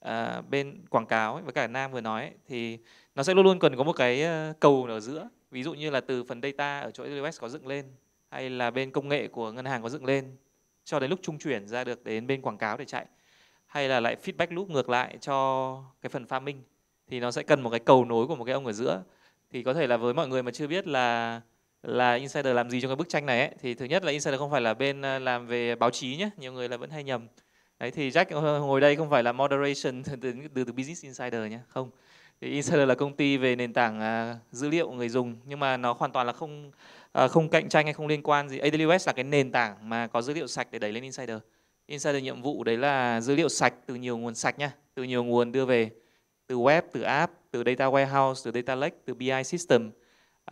uh, bên quảng cáo ấy, với cả Nam vừa nói ấy, thì nó sẽ luôn luôn cần có một cái cầu ở giữa. Ví dụ như là từ phần data ở chỗ a đê vê ét có dựng lên, hay là bên công nghệ của ngân hàng có dựng lên, cho đến lúc trung chuyển ra được đến bên quảng cáo để chạy, hay là lại feedback loop ngược lại cho cái phần farming. Thì nó sẽ cần một cái cầu nối của một cái ông ở giữa. Thì có thể là với mọi người mà chưa biết là là Insider làm gì trong cái bức tranh này ấy, thì thứ nhất là Insider không phải là bên làm về báo chí nhé, nhiều người là vẫn hay nhầm. Đấy thì Jack ngồi đây không phải là moderation từ từ, từ Business Insider nhé, không. Thì Insider là công ty về nền tảng uh, dữ liệu người dùng, nhưng mà nó hoàn toàn là không uh, không cạnh tranh hay không liên quan gì. a đê vê ét là cái nền tảng mà có dữ liệu sạch để đẩy lên Insider. Insider nhiệm vụ đấy là dữ liệu sạch từ nhiều nguồn sạch nha, từ nhiều nguồn đưa về, từ web, từ app, từ data warehouse, từ data lake, từ bê i system.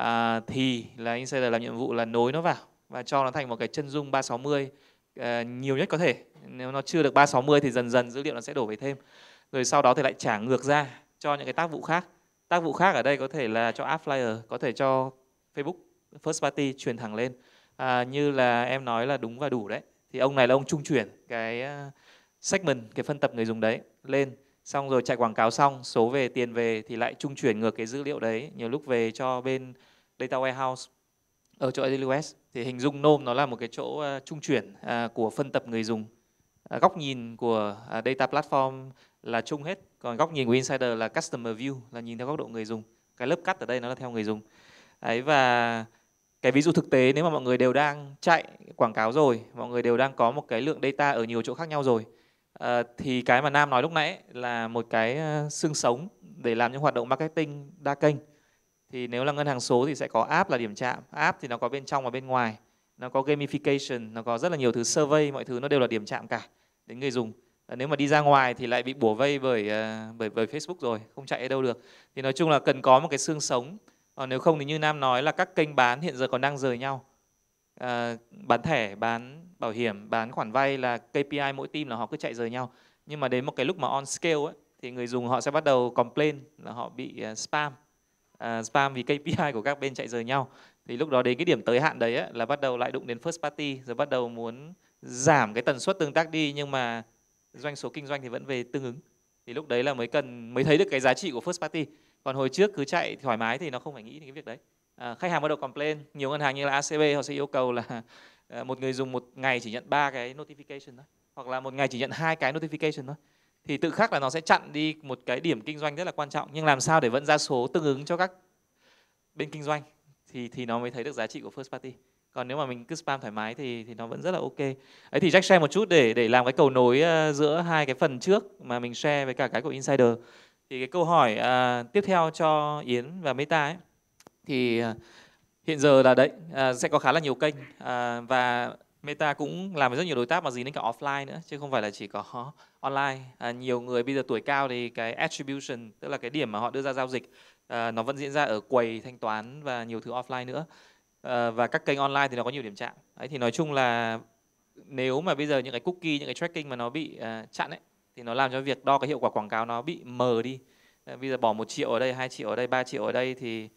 Uh, thì là Insider làm nhiệm vụ là nối nó vào và cho nó thành một cái chân dung ba sáu mươi uh, nhiều nhất có thể. Nếu nó chưa được ba sáu mươi thì dần dần dữ liệu nó sẽ đổ về thêm. Rồi sau đó thì lại trả ngược ra cho những cái tác vụ khác. Tác vụ khác ở đây có thể là cho AppsFlyer, có thể cho Facebook first party truyền thẳng lên. À, như là em nói là đúng và đủ đấy. Thì ông này là ông trung chuyển cái segment, cái phân tập người dùng đấy lên. Xong rồi chạy quảng cáo xong, số về tiền về thì lại trung chuyển ngược cái dữ liệu đấy. Nhiều lúc về cho bên Data Warehouse ở chỗ a đê vê ét. Thì hình dung nôm nó là một cái chỗ trung chuyển của phân tập người dùng. Góc nhìn của Data Platform là chung hết, còn góc nhìn của Insider là customer view, là nhìn theo góc độ người dùng. Cái lớp cắt ở đây nó là theo người dùng. Đấy, và cái ví dụ thực tế, nếu mà mọi người đều đang chạy quảng cáo rồi, mọi người đều đang có một cái lượng data ở nhiều chỗ khác nhau rồi, à, thì cái mà Nam nói lúc nãy là một cái xương sống để làm những hoạt động marketing đa kênh. Thì nếu là ngân hàng số thì sẽ có app là điểm chạm. App thì nó có bên trong và bên ngoài, nó có gamification, nó có rất là nhiều thứ, survey, mọi thứ nó đều là điểm chạm cả đến người dùng. Nếu mà đi ra ngoài thì lại bị bủa vây bởi, bởi, bởi Facebook rồi, không chạy ở đâu được. Thì nói chung là cần có một cái xương sống. Còn nếu không thì như Nam nói là các kênh bán hiện giờ còn đang rời nhau. À, bán thẻ, bán bảo hiểm, bán khoản vay là ca pê i mỗi team là họ cứ chạy rời nhau. Nhưng mà đến một cái lúc mà on scale ấy, thì người dùng họ sẽ bắt đầu complain là họ bị spam. À, spam vì ca pê i của các bên chạy rời nhau. Thì lúc đó đến cái điểm tới hạn đấy ấy, là bắt đầu lại đụng đến first party, rồi bắt đầu muốn giảm cái tần suất tương tác đi, nhưng mà doanh số kinh doanh thì vẫn về tương ứng. Thì lúc đấy là mới cần mới thấy được cái giá trị của first party. Còn hồi trước cứ chạy thoải mái thì nó không phải nghĩ đến cái việc đấy. À, khách hàng bắt đầu complain. Nhiều ngân hàng như là a xê bê họ sẽ yêu cầu là một người dùng một ngày chỉ nhận ba cái notification thôi, hoặc là một ngày chỉ nhận hai cái notification thôi. Thì tự khắc là nó sẽ chặn đi một cái điểm kinh doanh rất là quan trọng. Nhưng làm sao để vẫn ra số tương ứng cho các bên kinh doanh thì thì nó mới thấy được giá trị của first party. Còn nếu mà mình cứ spam thoải mái thì thì nó vẫn rất là ok. Ấy thì Jack share một chút để để làm cái cầu nối giữa hai cái phần trước mà mình share với cả cái của Insider. Thì cái câu hỏi à, tiếp theo cho Yến và Meta ấy, thì hiện giờ là đấy à, sẽ có khá là nhiều kênh à, và Meta cũng làm với rất nhiều đối tác mà dính đến cả offline nữa chứ không phải là chỉ có online. À, nhiều người bây giờ tuổi cao thì cái attribution, tức là cái điểm mà họ đưa ra giao dịch, à, nó vẫn diễn ra ở quầy thanh toán và nhiều thứ offline nữa. À, và các kênh online thì nó có nhiều điểm chạm. Đấy, thì nói chung là nếu mà bây giờ những cái cookie, những cái tracking mà nó bị à, chặn ấy, thì nó làm cho việc đo cái hiệu quả quảng cáo nó bị mờ đi. À, bây giờ bỏ một triệu ở đây, hai triệu ở đây, ba triệu ở đây thì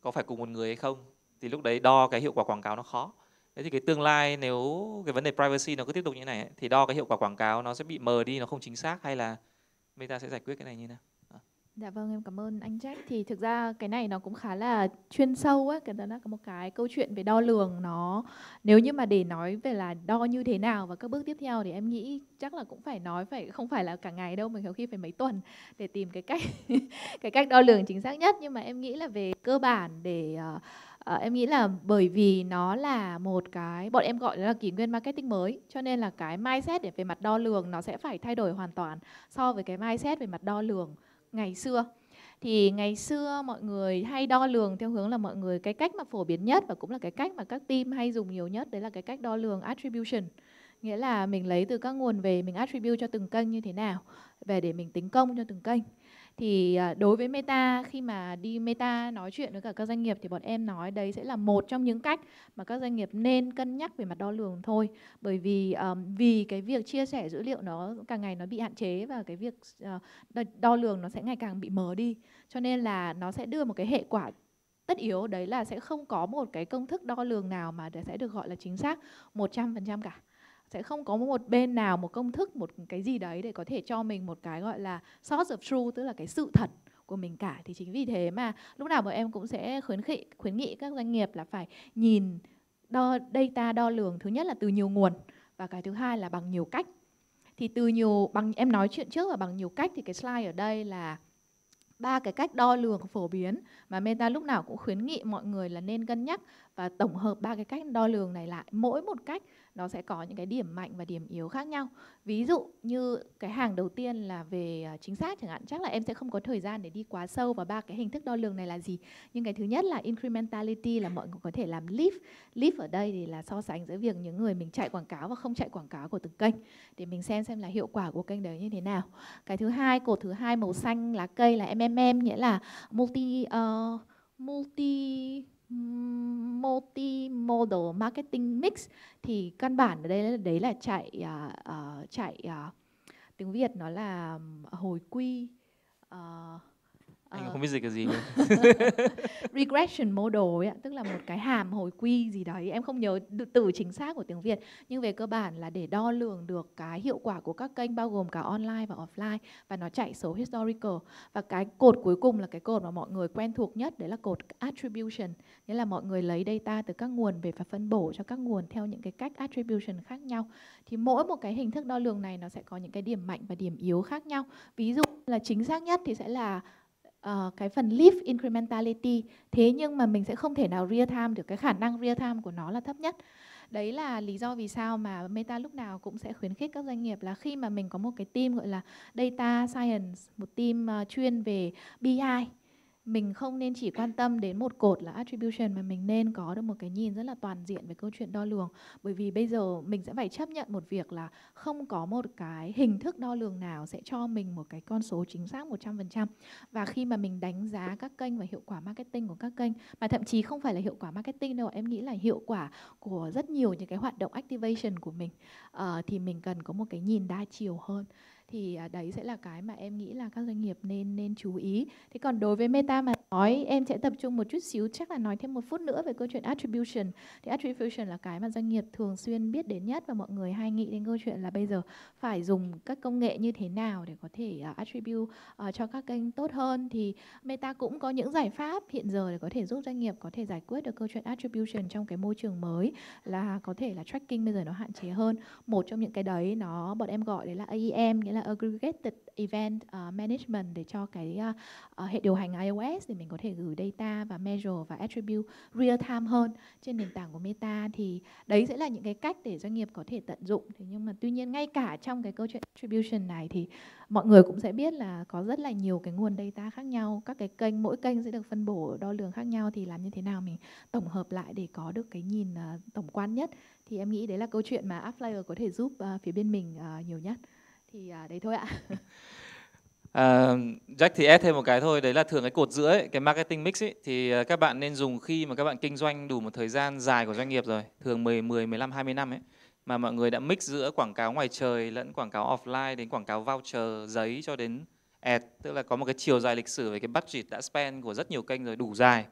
có phải cùng một người hay không? Thì lúc đấy đo cái hiệu quả quảng cáo nó khó. Thế thì cái tương lai nếu cái vấn đề privacy nó cứ tiếp tục như thế này ấy, thì đo cái hiệu quả quảng cáo nó sẽ bị mờ đi, nó không chính xác, hay là Meta sẽ giải quyết cái này như thế nào? À. Dạ vâng, em cảm ơn anh Jack. Thì thực ra cái này nó cũng khá là chuyên sâu ấy, cái đó là có một cái câu chuyện về đo lường nó. Nếu như mà để nói về là đo như thế nào và các bước tiếp theo thì em nghĩ chắc là cũng phải nói phải không phải là cả ngày đâu, mình có khi phải mấy tuần để tìm cái cách cái cách đo lường chính xác nhất. Nhưng mà em nghĩ là về cơ bản để uh, À, em nghĩ là bởi vì nó là một cái, bọn em gọi là kỷ nguyên marketing mới, cho nên là cái mindset để về mặt đo lường nó sẽ phải thay đổi hoàn toàn so với cái mindset về mặt đo lường ngày xưa. Thì ngày xưa mọi người hay đo lường theo hướng là mọi người, cái cách mà phổ biến nhất và cũng là cái cách mà các team hay dùng nhiều nhất, đấy là cái cách đo lường attribution. Nghĩa là mình lấy từ các nguồn về, mình attribute cho từng kênh như thế nào, về để mình tính công cho từng kênh. Thì đối với Meta, khi mà đi Meta nói chuyện với cả các doanh nghiệp thì bọn em nói đấy sẽ là một trong những cách mà các doanh nghiệp nên cân nhắc về mặt đo lường thôi. Bởi vì um, vì cái việc chia sẻ dữ liệu nó càng ngày nó bị hạn chế và cái việc uh, đo lường nó sẽ ngày càng bị mờ đi. Cho nên là nó sẽ đưa một cái hệ quả tất yếu, đấy là sẽ không có một cái công thức đo lường nào mà sẽ được gọi là chính xác một trăm phần trăm cả. Sẽ không có một bên nào, một công thức, một cái gì đấy để có thể cho mình một cái gọi là source of truth, tức là cái sự thật của mình cả. Thì chính vì thế mà lúc nào bọn em cũng sẽ khuyến khích, khuyến nghị các doanh nghiệp là phải nhìn đo, data đo lường, thứ nhất là từ nhiều nguồn và cái thứ hai là bằng nhiều cách. Thì từ nhiều, bằng em nói chuyện trước là bằng nhiều cách, thì cái slide ở đây là ba cái cách đo lường phổ biến mà Meta lúc nào cũng khuyến nghị mọi người là nên cân nhắc và tổng hợp ba cái cách đo lường này lại. Mỗi một cách nó sẽ có những cái điểm mạnh và điểm yếu khác nhau. Ví dụ như cái hàng đầu tiên là về chính xác chẳng hạn, chắc là em sẽ không có thời gian để đi quá sâu vào ba cái hình thức đo lường này là gì. Nhưng cái thứ nhất là incrementality, là mọi người có thể làm leap. Leap ở đây thì là so sánh giữa việc những người mình chạy quảng cáo và không chạy quảng cáo của từng kênh để mình xem xem là hiệu quả của kênh đấy như thế nào. Cái thứ hai, cột thứ hai màu xanh lá cây là M M M, nghĩa là multi uh, multi multi-modal marketing mix. Thì căn bản ở đây là, đấy là chạy uh, uh, chạy uh, tiếng Việt nó là hồi quy uh, anh uh, không biết dịch cái gì regression model ấy, tức là một cái hàm hồi quy gì đấy, em không nhớ từ chính xác của tiếng Việt, nhưng về cơ bản là để đo lường được cái hiệu quả của các kênh bao gồm cả online và offline, và nó chạy số historical. Và cái cột cuối cùng là cái cột mà mọi người quen thuộc nhất, đấy là cột attribution, nghĩa là mọi người lấy data từ các nguồn về và phân bổ cho các nguồn theo những cái cách attribution khác nhau. Thì mỗi một cái hình thức đo lường này nó sẽ có những cái điểm mạnh và điểm yếu khác nhau. Ví dụ là chính xác nhất thì sẽ là Uh, cái phần leaf incrementality, thế nhưng mà mình sẽ không thể nào real time được, cái khả năng real time của nó là thấp nhất. Đấy là lý do vì sao mà Meta lúc nào cũng sẽ khuyến khích các doanh nghiệp là khi mà mình có một cái team gọi là data science, một team uh, chuyên về B I, mình không nên chỉ quan tâm đến một cột là attribution mà mình nên có được một cái nhìn rất là toàn diện về câu chuyện đo lường. Bởi vì bây giờ mình sẽ phải chấp nhận một việc là không có một cái hình thức đo lường nào sẽ cho mình một cái con số chính xác một trăm phần trăm. Và khi mà mình đánh giá các kênh và hiệu quả marketing của các kênh, mà thậm chí không phải là hiệu quả marketing đâu, em nghĩ là hiệu quả của rất nhiều những cái hoạt động activation của mình, à, thì mình cần có một cái nhìn đa chiều hơn. Thì đấy sẽ là cái mà em nghĩ là các doanh nghiệp nên nên chú ý. Thế còn đối với Meta mà nói, em sẽ tập trung một chút xíu, chắc là nói thêm một phút nữa về câu chuyện attribution. Thì attribution là cái mà doanh nghiệp thường xuyên biết đến nhất, và mọi người hay nghĩ đến câu chuyện là bây giờ phải dùng các công nghệ như thế nào để có thể attribute cho các kênh tốt hơn. Thì Meta cũng có những giải pháp hiện giờ để có thể giúp doanh nghiệp có thể giải quyết được câu chuyện attribution trong cái môi trường mới, là có thể là tracking bây giờ nó hạn chế hơn. Một trong những cái đấy nó bọn em gọi đấy là A E M, nghĩa là aggregated event uh, management để cho cái uh, uh, hệ điều hành iOS để mình có thể gửi data và measure và attribute real time hơn trên nền tảng của Meta. Thì đấy sẽ là những cái cách để doanh nghiệp có thể tận dụng. Thế nhưng mà tuy nhiên ngay cả trong cái câu chuyện attribution này thì mọi người cũng sẽ biết là có rất là nhiều cái nguồn data khác nhau, các cái kênh, mỗi kênh sẽ được phân bổ đo lường khác nhau, thì làm như thế nào mình tổng hợp lại để có được cái nhìn uh, tổng quan nhất. Thì em nghĩ đấy là câu chuyện mà AppsFlyer có thể giúp uh, phía bên mình uh, nhiều nhất. Thì uh, đấy thôi ạ. à, Jack thì add thêm một cái thôi. Đấy là thường cái cột giữa ấy, cái marketing mix ấy, thì các bạn nên dùng khi mà các bạn kinh doanh đủ một thời gian dài của doanh nghiệp rồi. Thường mười, mười, mười lăm, hai mươi năm ấy. Mà mọi người đã mix giữa quảng cáo ngoài trời lẫn quảng cáo offline, đến quảng cáo voucher, giấy cho đến ad. Tức là có một cái chiều dài lịch sử về cái budget đã spend của rất nhiều kênh rồi, đủ dài,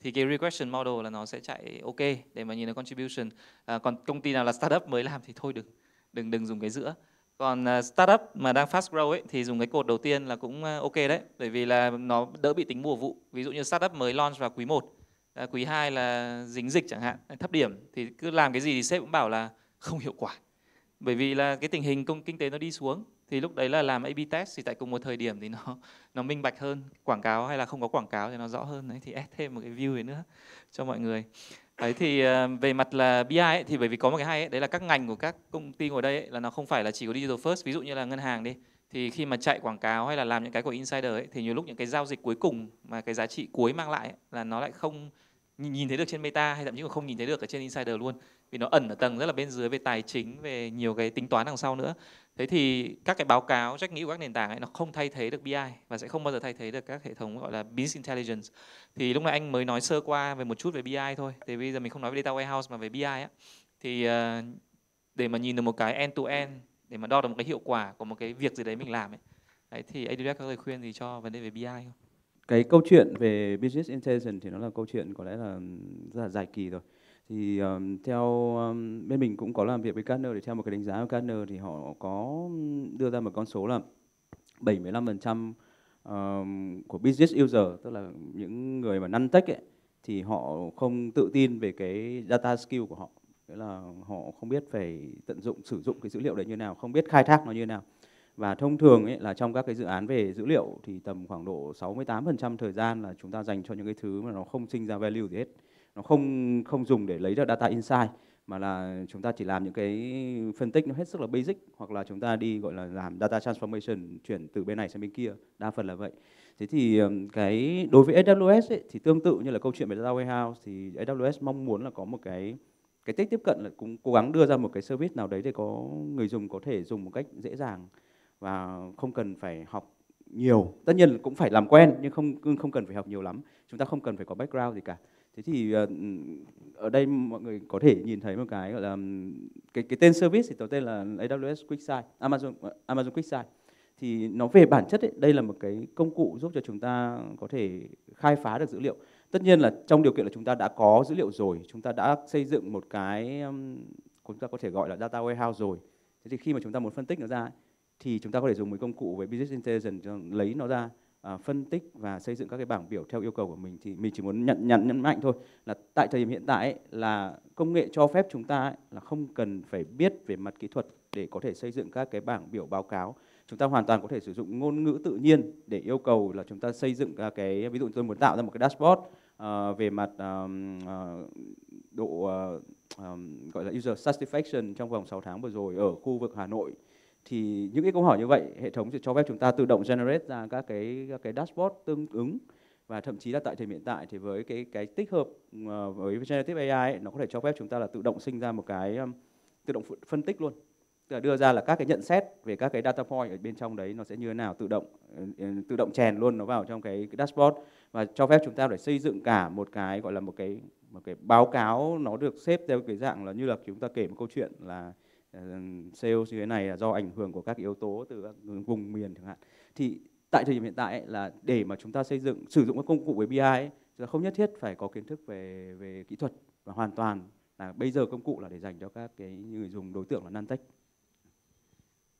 thì cái regression model là nó sẽ chạy ok để mà nhìn thấy contribution. À, còn công ty nào là startup mới làm thì thôi đừng đừng đừng dùng cái giữa. Còn uh, startup mà đang fast grow ấy thì dùng cái cột đầu tiên là cũng uh, ok đấy, bởi vì là nó đỡ bị tính mùa vụ. Ví dụ như startup mới launch vào quý một, à, quý hai là dính dịch chẳng hạn, thấp điểm, thì cứ làm cái gì thì sếp cũng bảo là không hiệu quả. Bởi vì là cái tình hình công kinh tế nó đi xuống, thì lúc đấy là làm A B test thì tại cùng một thời điểm thì nó nó minh bạch hơn, quảng cáo hay là không có quảng cáo thì nó rõ hơn. Đấy, thì add thêm một cái view này nữa cho mọi người. Đấy, thì về mặt là B I ấy, thì bởi vì có một cái hay ấy, đấy là các ngành của các công ty ngồi đây ấy, là nó không phải là chỉ có digital first. Ví dụ như là ngân hàng đi, thì khi mà chạy quảng cáo hay là làm những cái của insider ấy, thì nhiều lúc những cái giao dịch cuối cùng mà cái giá trị cuối mang lại ấy, là nó lại không nhìn thấy được trên Meta, hay thậm chí còn không nhìn thấy được ở trên Insider luôn, vì nó ẩn ở tầng rất là bên dưới về tài chính, về nhiều cái tính toán đằng sau nữa. Thế thì các cái báo cáo, Jack nghĩ của các nền tảng ấy, nó không thay thế được B I và sẽ không bao giờ thay thế được các hệ thống gọi là Business Intelligence. Thì lúc này anh mới nói sơ qua về một chút về B I thôi, thì bây giờ mình không nói về Data Warehouse mà về B I á. Thì để mà nhìn được một cái end to end, để mà đo được một cái hiệu quả của một cái việc gì đấy mình làm ấy, đấy thì a đê vê ét có lời khuyên gì cho vấn đề về B I không? Cái câu chuyện về Business Intelligence thì nó là câu chuyện có lẽ là rất là dài kỳ rồi. Thì um, theo um, bên mình cũng có làm việc với Gartner, để theo một cái đánh giá của Gartner thì họ có đưa ra một con số là bảy mươi lăm phần trăm um, của business user, tức là những người mà non-tech ấy, thì họ không tự tin về cái data skill của họ. Tức là họ không biết phải tận dụng, sử dụng cái dữ liệu đấy như nào, không biết khai thác nó như nào. Và thông thường ấy, là trong các cái dự án về dữ liệu thì tầm khoảng độ sáu mươi tám phần trăm thời gian là chúng ta dành cho những cái thứ mà nó không sinh ra value gì hết. Nó không không dùng để lấy ra data insight, mà là chúng ta chỉ làm những cái phân tích nó hết sức là basic, hoặc là chúng ta đi gọi là làm data transformation, chuyển từ bên này sang bên kia, đa phần là vậy. Thế thì cái đối với a đê vê ét ấy, thì tương tự như là câu chuyện về data warehouse, thì a đê vê ét mong muốn là có một cái cái cách tiếp cận là cũng cố gắng đưa ra một cái service nào đấy để có người dùng có thể dùng một cách dễ dàng và không cần phải học nhiều. Tất nhiên cũng phải làm quen, nhưng không không cần phải học nhiều lắm. Chúng ta không cần phải có background gì cả. Thế thì ở đây mọi người có thể nhìn thấy một cái gọi là cái cái tên service thì có tên là a đê vê ét QuickSight, Amazon Amazon QuickSight. Thì nó về bản chất ấy, đây là một cái công cụ giúp cho chúng ta có thể khai phá được dữ liệu. Tất nhiên là trong điều kiện là chúng ta đã có dữ liệu rồi, chúng ta đã xây dựng một cái chúng ta có thể gọi là data warehouse rồi. Thế thì khi mà chúng ta muốn phân tích nó ra ấy, thì chúng ta có thể dùng một công cụ về Business Intelligence lấy nó ra, à, phân tích và xây dựng các cái bảng biểu theo yêu cầu của mình. Thì mình chỉ muốn nhận nhận nhấn mạnh thôi là tại thời điểm hiện tại ấy, là công nghệ cho phép chúng ta ấy, là không cần phải biết về mặt kỹ thuật để có thể xây dựng các cái bảng biểu báo cáo. Chúng ta hoàn toàn có thể sử dụng ngôn ngữ tự nhiên để yêu cầu là chúng ta xây dựng các cái, ví dụ tôi muốn tạo ra một cái dashboard uh, về mặt um, uh, độ uh, um, gọi là user satisfaction trong vòng sáu tháng vừa rồi ở khu vực Hà Nội. Thì những cái câu hỏi như vậy, hệ thống sẽ cho phép chúng ta tự động generate ra các cái các cái dashboard tương ứng. Và thậm chí là tại thời điểm hiện tại thì với cái cái tích hợp uh, với generative a i ấy, nó có thể cho phép chúng ta là tự động sinh ra một cái um, tự động phân tích luôn. Tức là đưa ra là các cái nhận xét về các cái data point ở bên trong đấy nó sẽ như thế nào, tự động uh, tự động chèn luôn nó vào trong cái, cái dashboard, và cho phép chúng ta phải xây dựng cả một cái gọi là một cái một cái báo cáo nó được xếp theo cái dạng là như là chúng ta kể một câu chuyện là sales như thế này là do ảnh hưởng của các yếu tố từ các vùng miền chẳng hạn. Thì tại thời điểm hiện tại ấy, là để mà chúng ta xây dựng sử dụng các công cụ với bê i ấy, chúng ta không nhất thiết phải có kiến thức về về kỹ thuật, và hoàn toàn là bây giờ công cụ là để dành cho các cái người dùng đối tượng là non-tech.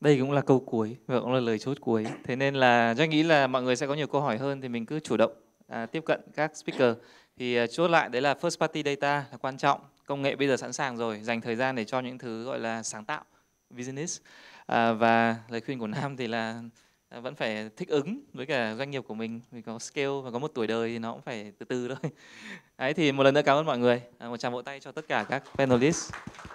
Đây cũng là câu cuối và cũng là lời chốt cuối. Thế nên là Jack nghĩ là mọi người sẽ có nhiều câu hỏi hơn, thì mình cứ chủ động à, tiếp cận các speaker. Thì chốt lại đấy là first party data là quan trọng. Công nghệ bây giờ sẵn sàng rồi, dành thời gian để cho những thứ gọi là sáng tạo. business. À, và lời khuyên của Nam thì là vẫn phải thích ứng với cả doanh nghiệp của mình, mình có scale và có một tuổi đời thì nó cũng phải từ từ thôi. Đấy, thì một lần nữa cảm ơn mọi người, một tràng vỗ tay cho tất cả các panelist.